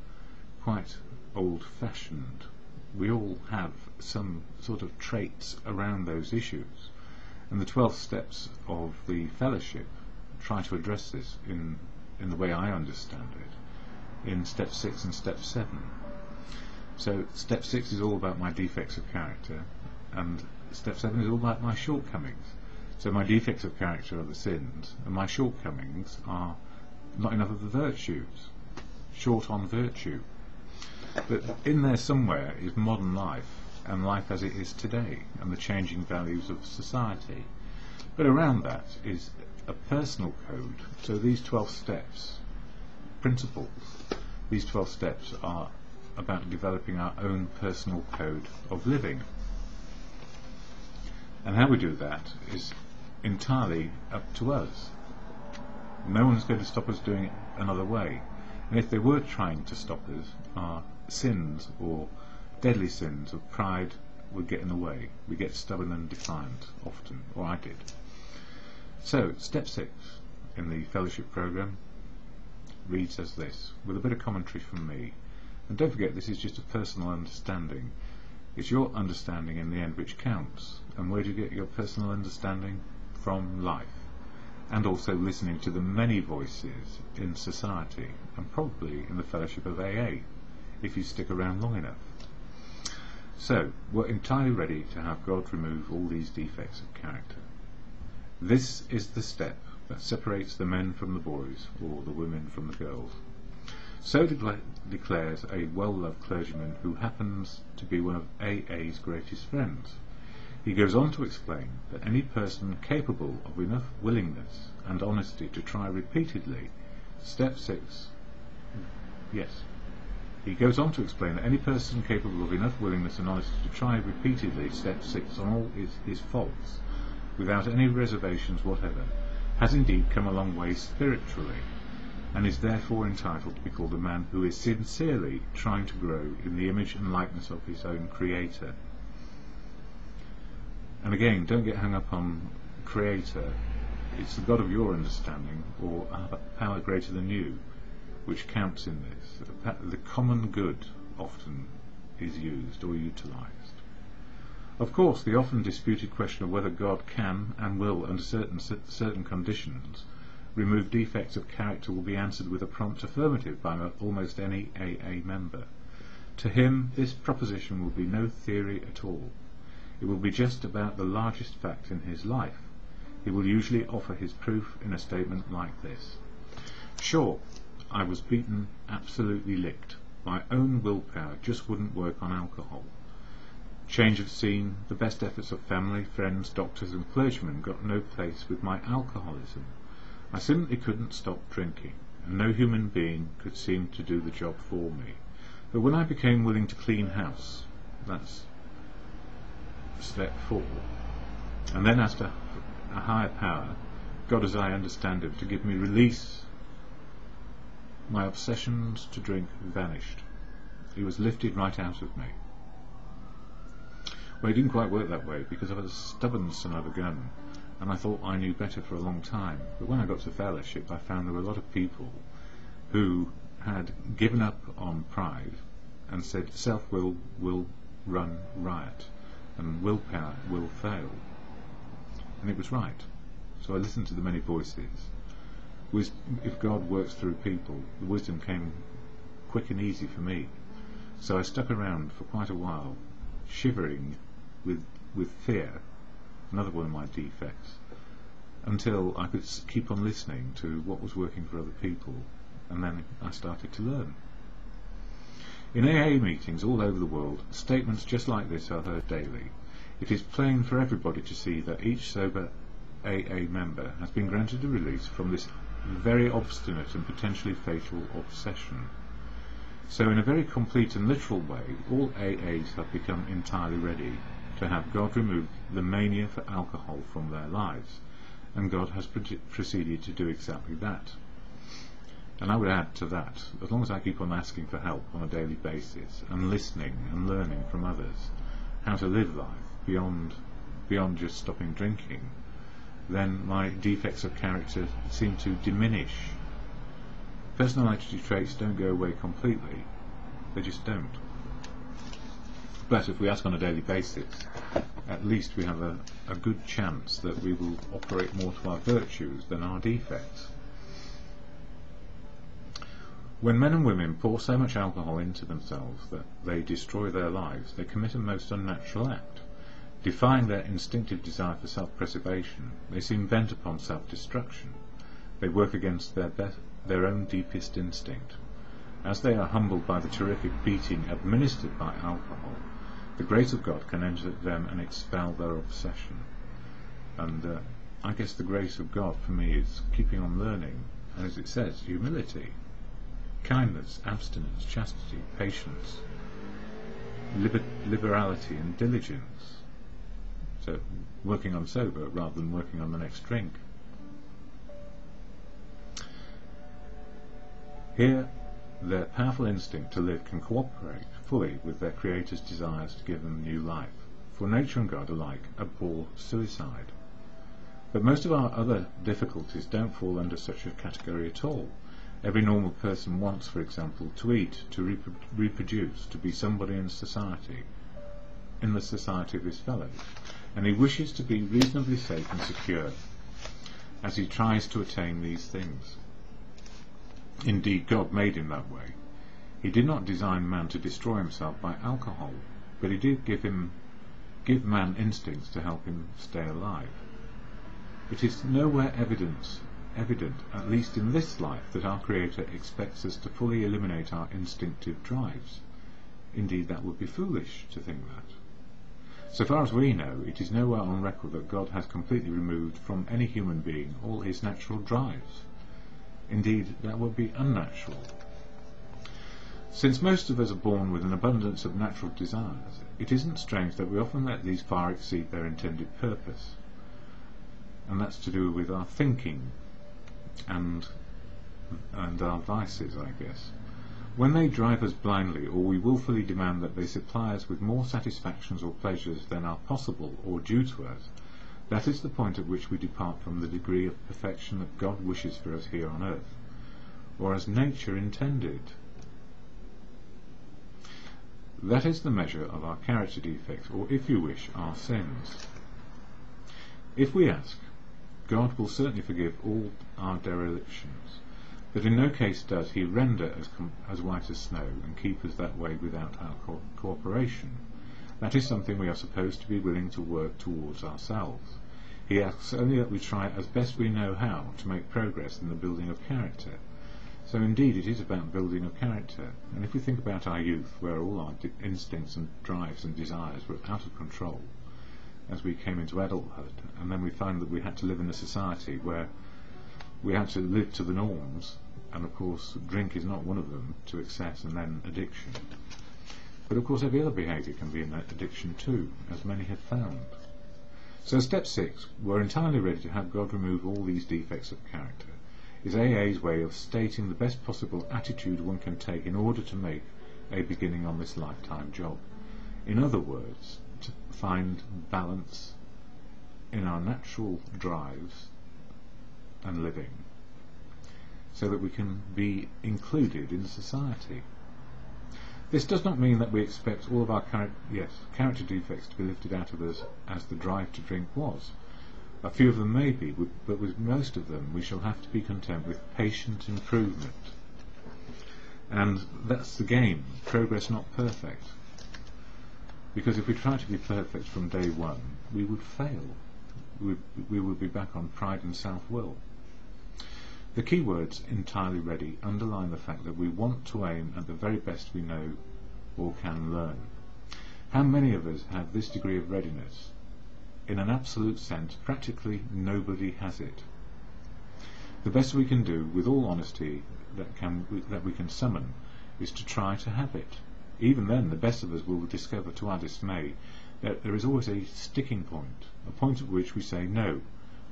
quite old-fashioned, we all have some sort of traits around those issues, and the twelve steps of the fellowship try to address this in, in the way I understand it, in step six and step seven. So step six is all about my defects of character, and step seven is all about my shortcomings. So my defects of character are the sins, and my shortcomings are not enough of the virtues, short on virtue. But in there somewhere is modern life, and life as it is today, and the changing values of society. But around that is a personal code. So these twelve steps, principles, these twelve steps are about developing our own personal code of living. And how we do that is entirely up to us. No one's going to stop us doing it another way. And if they were trying to stop us, our sins or deadly sins of pride would get in the way. We get stubborn and defiant often, or I did. So, step six in the fellowship program reads as this, with a bit of commentary from me. And don't forget, this is just a personal understanding. It's your understanding in the end which counts. And where do you get your personal understanding? From life. And also listening to the many voices in society, and probably in the fellowship of A A, if you stick around long enough. So, we're entirely ready to have God remove all these defects of character. This is the step that separates the men from the boys, or the women from the girls. So de declares a well-loved clergyman who happens to be one of A A's greatest friends. He goes on to explain that any person capable of enough willingness and honesty to try repeatedly step six yes he goes on to explain that any person capable of enough willingness and honesty to try repeatedly step six on all his, his faults without any reservations whatever has indeed come a long way spiritually, and is therefore entitled to be called a man who is sincerely trying to grow in the image and likeness of his own Creator. And again, don't get hung up on Creator. It's the God of your understanding, or a power greater than you, which counts in this. The common good often is used or utilised. Of course, the often disputed question of whether God can and will, under certain, certain conditions, remove defects of character will be answered with a prompt affirmative by almost any A A member. To him, this proposition will be no theory at all. It will be just about the largest fact in his life. He will usually offer his proof in a statement like this. Sure, I was beaten, absolutely licked. My own willpower just wouldn't work on alcohol. Change of scene, the best efforts of family, friends, doctors and clergymen got no place with my alcoholism. I simply couldn't stop drinking, and no human being could seem to do the job for me. But when I became willing to clean house, that's step four, and then asked a, a higher power, God as I understand him, to give me release, my obsessions to drink vanished. It was lifted right out of me. Well, it didn't quite work that way, because I was a stubborn son of a gun, and I thought I knew better for a long time. But when I got to fellowship, I found there were a lot of people who had given up on pride and said self-will will run riot and willpower will fail. And it was right. So I listened to the many voices. If God works through people, the wisdom came quick and easy for me. So I stuck around for quite a while, shivering with, with fear, another one of my defects, until I could keep on listening to what was working for other people, and then I started to learn. In A A meetings all over the world, statements just like this are heard daily. It is plain for everybody to see that each sober A A member has been granted a release from this very obstinate and potentially fatal obsession. So in a very complete and literal way, all A As have become entirely ready to have God remove the mania for alcohol from their lives, and God has proceeded to do exactly that. And I would add to that, as long as I keep on asking for help on a daily basis, and listening and learning from others how to live life beyond, beyond just stopping drinking, then my defects of character seem to diminish. Personality traits don't go away completely, they just don't. But if we ask on a daily basis, at least we have a, a good chance that we will operate more to our virtues than our defects. When men and women pour so much alcohol into themselves that they destroy their lives, they commit a most unnatural act. Defying their instinctive desire for self-preservation, they seem bent upon self-destruction. They work against their, their own deepest instinct. As they are humbled by the terrific beating administered by alcohol, the grace of God can enter them and expel their obsession. And uh, I guess the grace of God for me is keeping on learning, and as it says, humility, kindness, abstinence, chastity, patience, liber liberality and diligence. So, working on sober rather than working on the next drink. Here, their powerful instinct to live can cooperate fully with their Creator's desires to give them new life, for nature and God alike abhor suicide. But most of our other difficulties don't fall under such a category at all. Every normal person wants, for example, to eat, to rep reproduce, to be somebody in society, in the society of his fellows, and he wishes to be reasonably safe and secure as he tries to attain these things. Indeed, God made him that way. He did not design man to destroy himself by alcohol, but he did give him, give man instincts to help him stay alive. It is nowhere evidence, evident, at least in this life, that our Creator expects us to fully eliminate our instinctive drives. Indeed, that would be foolish to think that. So far as we know, it is nowhere on record that God has completely removed from any human being all his natural drives. Indeed, that would be unnatural. Since most of us are born with an abundance of natural desires, it isn't strange that we often let these far exceed their intended purpose. And that's to do with our thinking and, and our vices, I guess. When they drive us blindly, or we willfully demand that they supply us with more satisfactions or pleasures than are possible or due to us, that is the point at which we depart from the degree of perfection that God wishes for us here on earth, or as nature intended. That is the measure of our character defects, or if you wish, our sins. If we ask, God will certainly forgive all our derelictions, but in no case does he render us as white as snow and keep us that way without our co cooperation. That is something we are supposed to be willing to work towards ourselves. He asks only that we try as best we know how to make progress in the building of character. So indeed it is about building of character, and if we think about our youth, where all our instincts and drives and desires were out of control as we came into adulthood, and then we find that we had to live in a society where we had to live to the norms, and of course drink is not one of them, to excess and then addiction. But of course every other behaviour can be an addiction too, as many have found. So step six, we're entirely ready to have God remove all these defects of character, is A A's way of stating the best possible attitude one can take in order to make a beginning on this lifetime job. In other words, to find balance in our natural drives and living, so that we can be included in society. This does not mean that we expect all of our char yes, character defects to be lifted out of us as the drive to drink was. A few of them may be, but with most of them we shall have to be content with patient improvement. And that's the game, progress not perfect. Because if we try to be perfect from day one, we would fail. We, we would be back on pride and self-will. The key words, entirely ready, underline the fact that we want to aim at the very best we know or can learn. How many of us have this degree of readiness? In an absolute sense, practically nobody has it. The best we can do, with all honesty, that, can, that we can summon, is to try to have it. Even then, the best of us will discover, to our dismay, that there is always a sticking point, a point at which we say, no,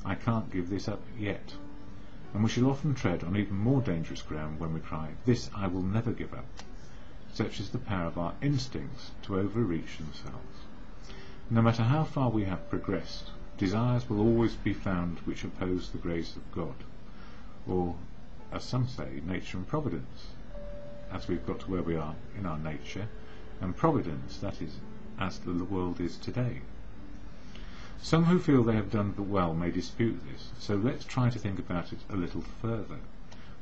I can't give this up yet. And we shall often tread on even more dangerous ground when we cry, this I will never give up. Such is the power of our instincts to overreach themselves. No matter how far we have progressed, desires will always be found which oppose the grace of God, or, as some say, nature and providence, as we've got to where we are in our nature, and providence, that is, as the world is today. Some who feel they have done well may dispute this, so let's try to think about it a little further.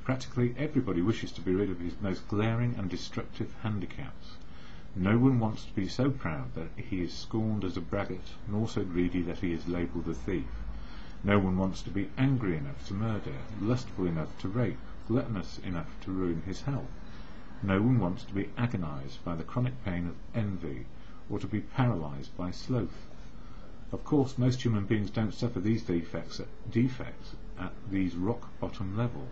Practically everybody wishes to be rid of his most glaring and destructive handicaps. No one wants to be so proud that he is scorned as a braggart, nor so greedy that he is labelled a thief. No one wants to be angry enough to murder, lustful enough to rape, gluttonous enough to ruin his health. No one wants to be agonised by the chronic pain of envy, or to be paralysed by sloth. Of course, most human beings don't suffer these defects at, defects at these rock-bottom levels.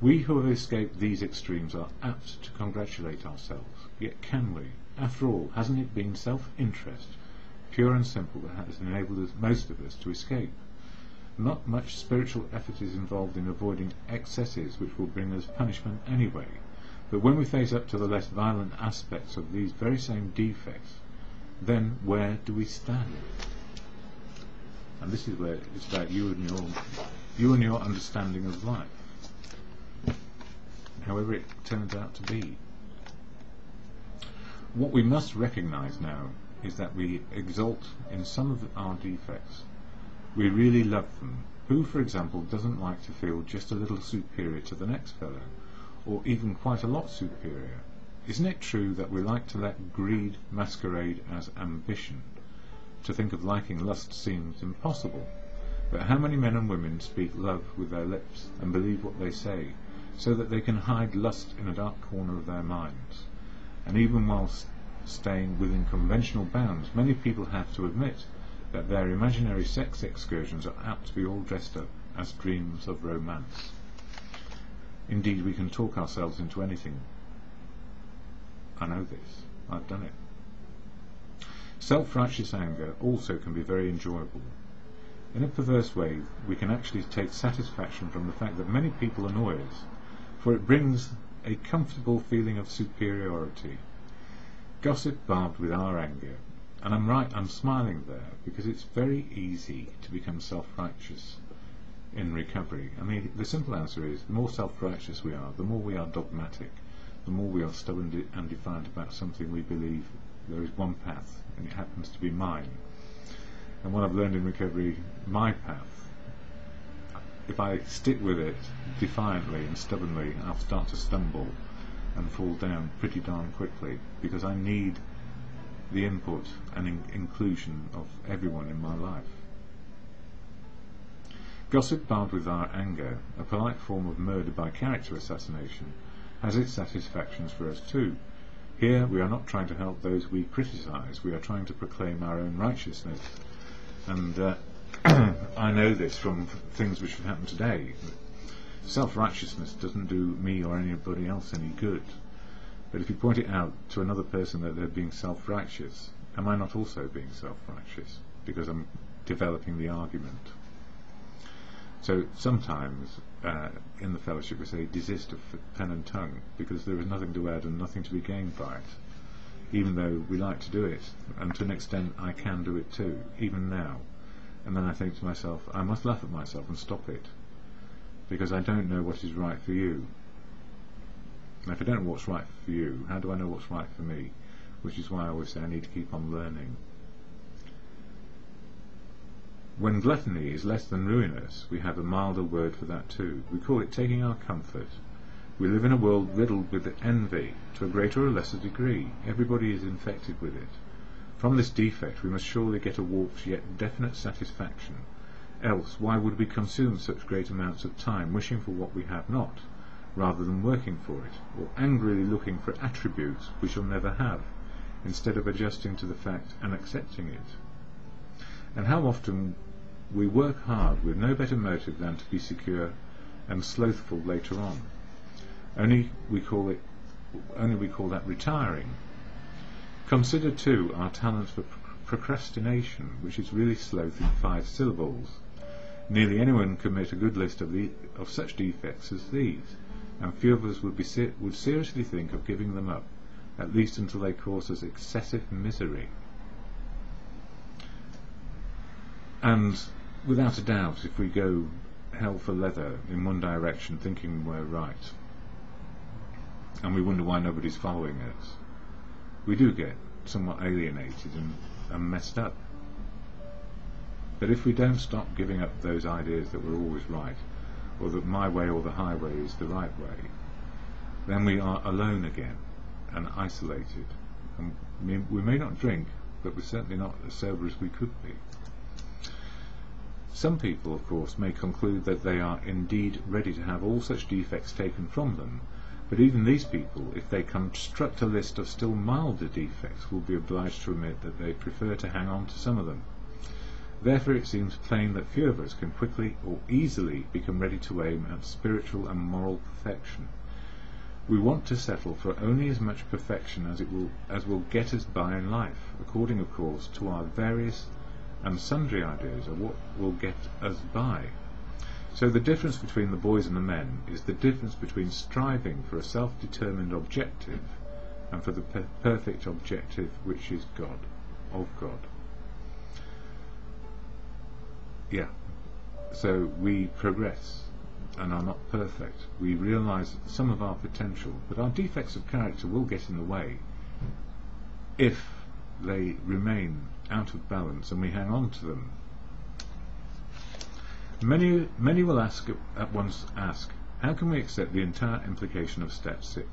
We who have escaped these extremes are apt to congratulate ourselves. Yet can we? After all, hasn't it been self-interest, pure and simple, that has enabled us, most of us, to escape? Not much spiritual effort is involved in avoiding excesses which will bring us punishment anyway. But when we face up to the less violent aspects of these very same defects, then where do we stand? And this is where it's about you and your you and your understanding of life, however it turns out to be. What we must recognise now is that we exult in some of our defects. We really love them. Who, for example, doesn't like to feel just a little superior to the next fellow, or even quite a lot superior? Isn't it true that we like to let greed masquerade as ambition? To think of liking lust seems impossible. But how many men and women speak love with their lips and believe what they say, so that they can hide lust in a dark corner of their minds? And even whilst staying within conventional bounds, many people have to admit that their imaginary sex excursions are apt to be all dressed up as dreams of romance. Indeed, we can talk ourselves into anything. I know this. I've done it. Self-righteous anger also can be very enjoyable. In a perverse way, we can actually take satisfaction from the fact that many people annoy us, for it brings a comfortable feeling of superiority. Gossip barbed with our anger. And I'm right, I'm smiling there, because it's very easy to become self-righteous in recovery. I mean, the simple answer is, the more self-righteous we are, the more we are dogmatic, the more we are stubborn and defiant about something we believe. There is one path, and it happens to be mine. And what I've learned in recovery, my path, if I stick with it defiantly and stubbornly, I'll start to stumble and fall down pretty darn quickly, because I need the input and in inclusion of everyone in my life. Gossip barred with our anger, a polite form of murder by character assassination, has its satisfactions for us too. Here we are not trying to help those we criticise, we are trying to proclaim our own righteousness. And uh, I know this from things which have happened today. Self-righteousness doesn't do me or anybody else any good. But if you point it out to another person that they're being self-righteous, am I not also being self-righteous? Because I'm developing the argument. So sometimes uh, in the fellowship we say desist of pen and tongue, because there is nothing to add and nothing to be gained by it. even though we like to do it, and to an extent I can do it too, even now. And then I think to myself, I must laugh at myself and stop it, because I don't know what is right for you. And if I don't know what's right for you, how do I know what's right for me? Which is why I always say I need to keep on learning. When gluttony is less than ruinous, we have a milder word for that too. We call it taking our comfort. We live in a world riddled with envy, to a greater or lesser degree. Everybody is infected with it. From this defect we must surely get a warped yet definite satisfaction. Else, why would we consume such great amounts of time wishing for what we have not, rather than working for it, or angrily looking for attributes we shall never have, instead of adjusting to the fact and accepting it? And how often we work hard with no better motive than to be secure and slothful later on. Only we call it, only we call that retiring. Consider too our talent for procrastination, which is really sloth in five syllables. Nearly anyone can make a good list of the of such defects as these, and few of us would be se would seriously think of giving them up, at least until they cause us excessive misery. And without a doubt, if we go hell for leather in one direction, thinking we're right, and we wonder why nobody's following us, we do get somewhat alienated and, and messed up. But if we don't stop giving up those ideas that we're always right, or that my way or the highway is the right way, then we are alone again and isolated. And we may not drink, but we're certainly not as sober as we could be. Some people, of course, may conclude that they are indeed ready to have all such defects taken from them, but even these people, if they construct a list of still milder defects, will be obliged to admit that they prefer to hang on to some of them. Therefore it seems plain that few of us can quickly or easily become ready to aim at spiritual and moral perfection. We want to settle for only as much perfection as it will, as will get us by in life, according of course to our various and sundry ideas of what will get us by. So the difference between the boys and the men is the difference between striving for a self-determined objective and for the per perfect objective which is God, of God. Yeah, so we progress and are not perfect. We realise some of our potential, but our defects of character will get in the way if they remain out of balance and we hang on to them. Many, many will ask at once ask, how can we accept the entire implication of step six?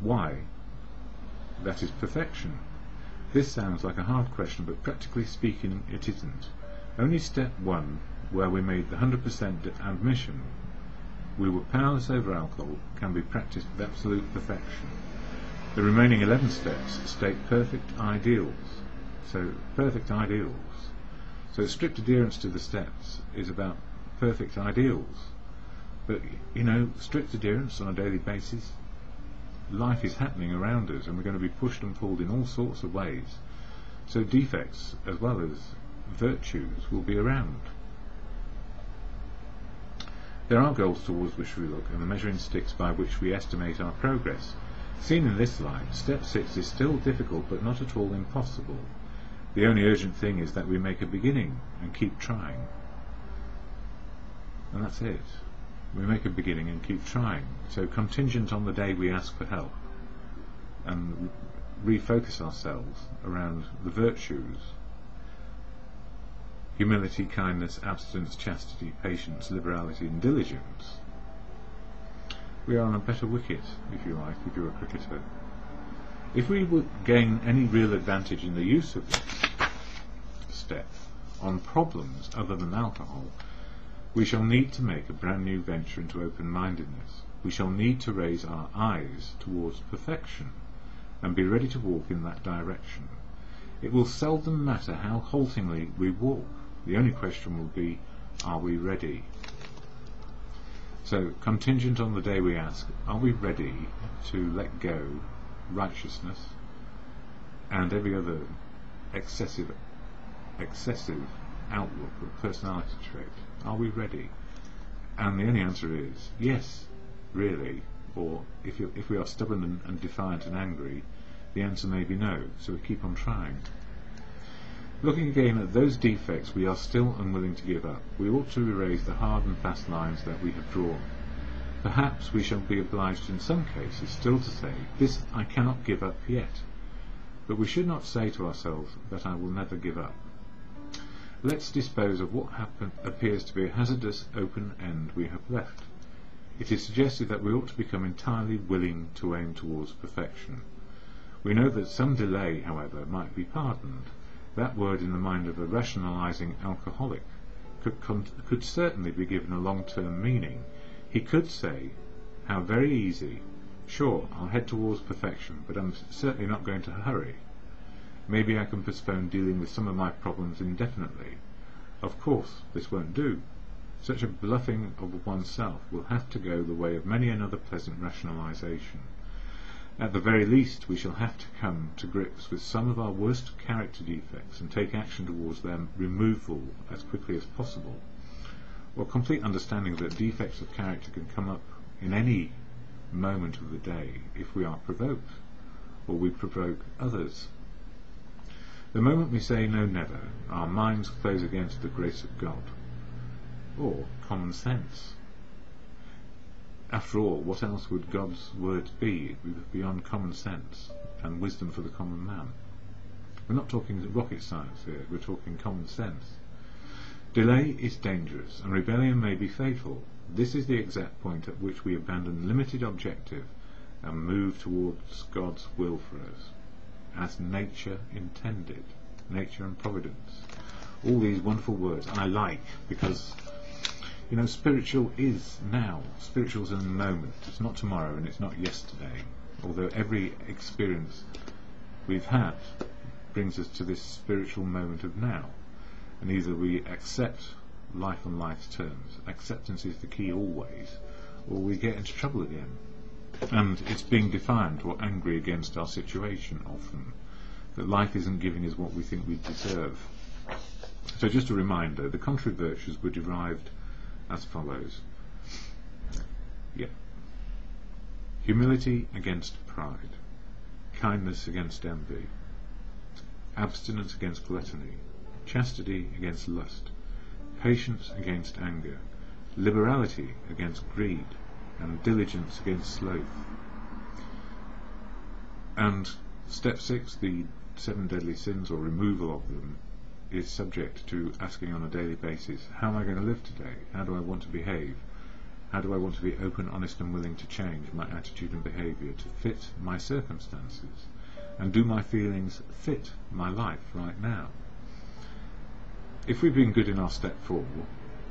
Why? That is perfection. This sounds like a hard question, but practically speaking it isn't. Only step one, where we made the one hundred percent admission we were powerless over alcohol, can be practiced with absolute perfection. The remaining eleven steps state perfect ideals. So, perfect ideals. So strict adherence to the steps is about perfect ideals, but you know, strict adherence on a daily basis, life is happening around us and we're going to be pushed and pulled in all sorts of ways, so defects as well as virtues will be around. There are goals towards which we look and the measuring sticks by which we estimate our progress. Seen in this light, step six is still difficult but not at all impossible. The only urgent thing is that we make a beginning and keep trying. And that's it. We make a beginning and keep trying. So contingent on the day we ask for help and refocus ourselves around the virtues: humility, kindness, abstinence, chastity, patience, liberality and diligence. We are on a better wicket, if you like, if you're a cricketer. If we would gain any real advantage in the use of this step on problems other than alcohol, we shall need to make a brand new venture into open-mindedness. We shall need to raise our eyes towards perfection and be ready to walk in that direction. It will seldom matter how haltingly we walk. The only question will be, are we ready? So, contingent on the day we ask, are we ready to let go righteousness and every other excessive, excessive outlook or personality trait? Are we ready? And the only answer is yes, really, or if, you, if we are stubborn and, and defiant and angry, the answer may be no, so we keep on trying. Looking again at those defects we are still unwilling to give up, we ought to erase the hard and fast lines that we have drawn. Perhaps we shall be obliged in some cases still to say, this I cannot give up yet. But we should not say to ourselves that I will never give up. Let's dispose of what happen, appears to be a hazardous open end we have left. It is suggested that we ought to become entirely willing to aim towards perfection. We know that some delay, however, might be pardoned. That word in the mind of a rationalizing alcoholic could, could certainly be given a long-term meaning. He could say, how very easy. Sure, I'll head towards perfection, but I'm certainly not going to hurry. Maybe I can postpone dealing with some of my problems indefinitely. Of course, this won't do. Such a bluffing of oneself will have to go the way of many another pleasant rationalization. At the very least, we shall have to come to grips with some of our worst character defects and take action towards their removal as quickly as possible. Or complete understanding that defects of character can come up in any moment of the day if we are provoked, or we provoke others. The moment we say no, never, our minds close against the grace of God, or common sense. After all, what else would God's words be beyond common sense and wisdom for the common man? We're not talking rocket science here, we're talking common sense. Delay is dangerous, and rebellion may be fatal. This is the exact point at which we abandon limited objective and move towards God's will for us, as nature intended. Nature and providence. All these wonderful words I like, because, you know, spiritual is now. Spiritual's in the moment. It's not tomorrow and it's not yesterday. Although every experience we've had brings us to this spiritual moment of now. And either we accept life on life's terms, acceptance is the key always, or we get into trouble again. And it's being defiant or angry against our situation often, that life isn't giving us what we think we deserve. So just a reminder, the contrary virtues were derived as follows. Yeah. Humility against pride, kindness against envy, abstinence against gluttony, chastity against lust, patience against anger, liberality against greed, and diligence against sloth. And step six, the seven deadly sins or removal of them, is subject to asking on a daily basis, how am I going to live today? How do I want to behave? How do I want to be open, honest and willing to change my attitude and behaviour to fit my circumstances? And do my feelings fit my life right now? If we've been good in our step four,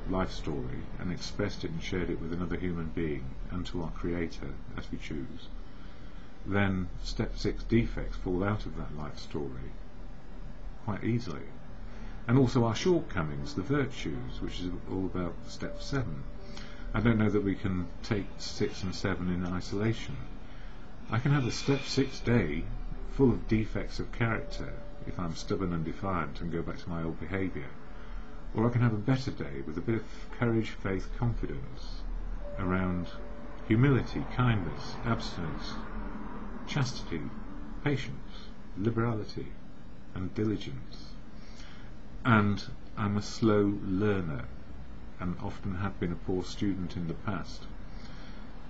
life story, and expressed it and shared it with another human being and to our Creator as we choose, then step six defects fall out of that life story quite easily. And also our shortcomings, the virtues, which is all about step seven. I don't know that we can take six and seven in isolation. I can have a step six day full of defects of character if I'm stubborn and defiant and go back to my old behaviour. Or I can have a better day with a bit of courage, faith, confidence around humility, kindness, abstinence, chastity, patience, liberality and diligence. And I'm a slow learner and often have been a poor student in the past.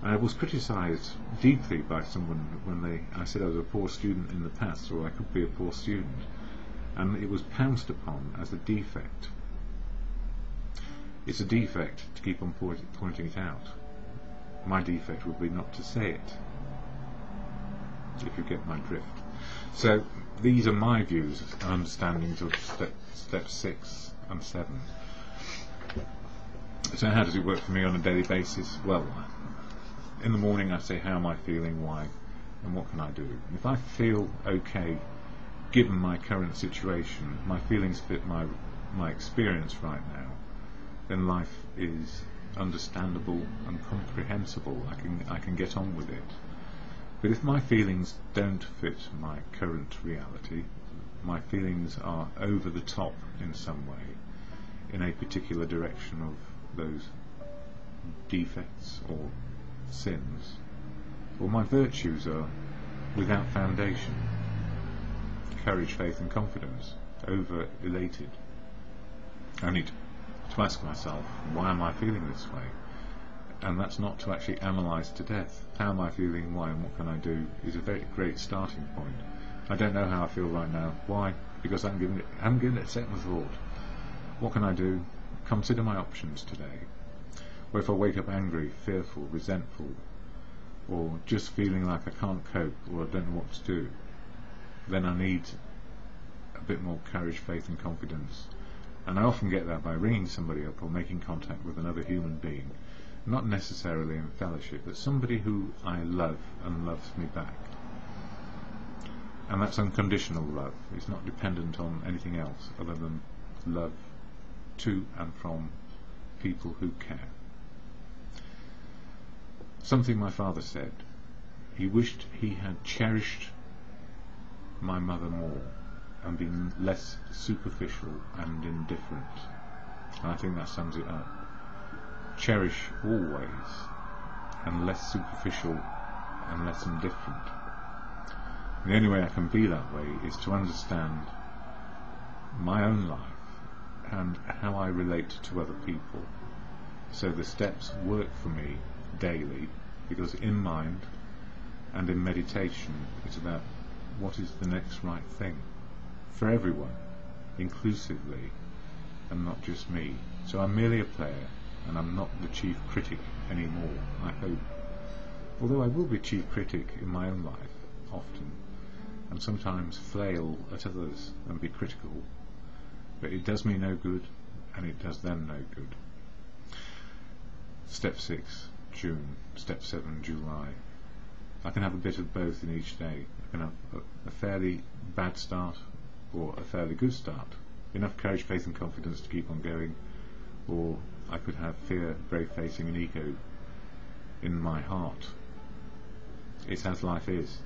I was criticised deeply by someone when they, I said I was a poor student in the past, or I could be a poor student, and it was pounced upon as a defect. It's a defect to keep on point, pointing it out. My defect would be not to say it, if you get my drift. So these are my views and understandings of step, step six and seven. So how does it work for me on a daily basis? Well, in the morning I say, how am I feeling, why, and what can I do? And if I feel okay, given my current situation, my feelings fit my, my experience right now, then life is understandable and comprehensible. I can, I can get on with it. But if my feelings don't fit my current reality, my feelings are over the top in some way, in a particular direction of those defects or sins, or my virtues are without foundation, courage, faith and confidence over elated. I need to ask myself, why am I feeling this way? And that's not to actually analyse to death. How am I feeling, why, and what can I do is a very great starting point. I don't know how I feel right now. Why? Because I'm giving it, I'm giving it a second thought. What can I do? Consider my options today. Or if I wake up angry, fearful, resentful, or just feeling like I can't cope or I don't know what to do, then I need a bit more courage, faith and confidence. And I often get that by ringing somebody up or making contact with another human being. Not necessarily in fellowship, but somebody who I love and loves me back. And that's unconditional love. It's not dependent on anything else other than love to and from people who care. Something my father said, he wished he had cherished my mother more and been less superficial and indifferent. And I think that sums it up. Cherish always and less superficial and less indifferent. The only way I can be that way is to understand my own life and how I relate to other people. So the steps work for me daily, because in mind and in meditation it's about what is the next right thing for everyone, inclusively, and not just me. So I'm merely a player, and I'm not the chief critic anymore, I hope. Although I will be chief critic in my own life, often, and sometimes flail at others and be critical, but it does me no good and it does them no good. Step six, June. Step seven, July. I can have a bit of both in each day. I can have a, a fairly bad start or a fairly good start, enough courage, faith and confidence to keep on going, or I could have fear, brave facing and ego in my heart. It's as life is,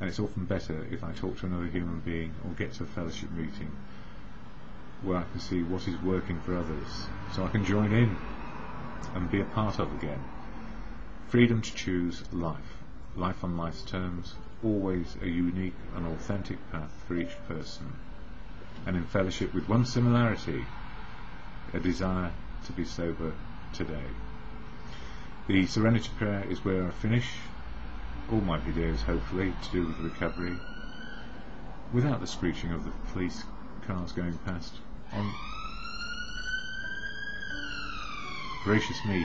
and it's often better if I talk to another human being or get to a fellowship meeting where I can see what is working for others, so I can join in and be a part of again. Freedom to choose life, life on life's terms, always a unique and authentic path for each person, and in fellowship with one similarity, a desire to be sober today. The Serenity Prayer is where I finish all my videos, hopefully, to do with recovery, without the screeching of the police cars going past. On gracious me,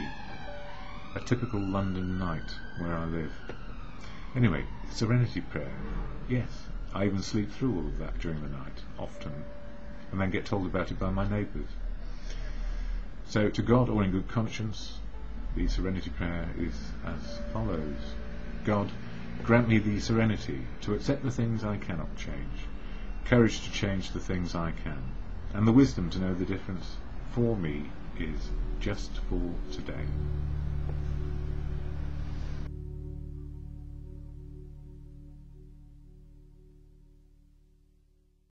a typical London night where I live. Anyway, Serenity Prayer. Yes, I even sleep through all of that during the night, often, and then get told about it by my neighbours. So, to God, or in good conscience, the Serenity Prayer is as follows. God, grant me the serenity to accept the things I cannot change, courage to change the things I can, and the wisdom to know the difference for me is just for today.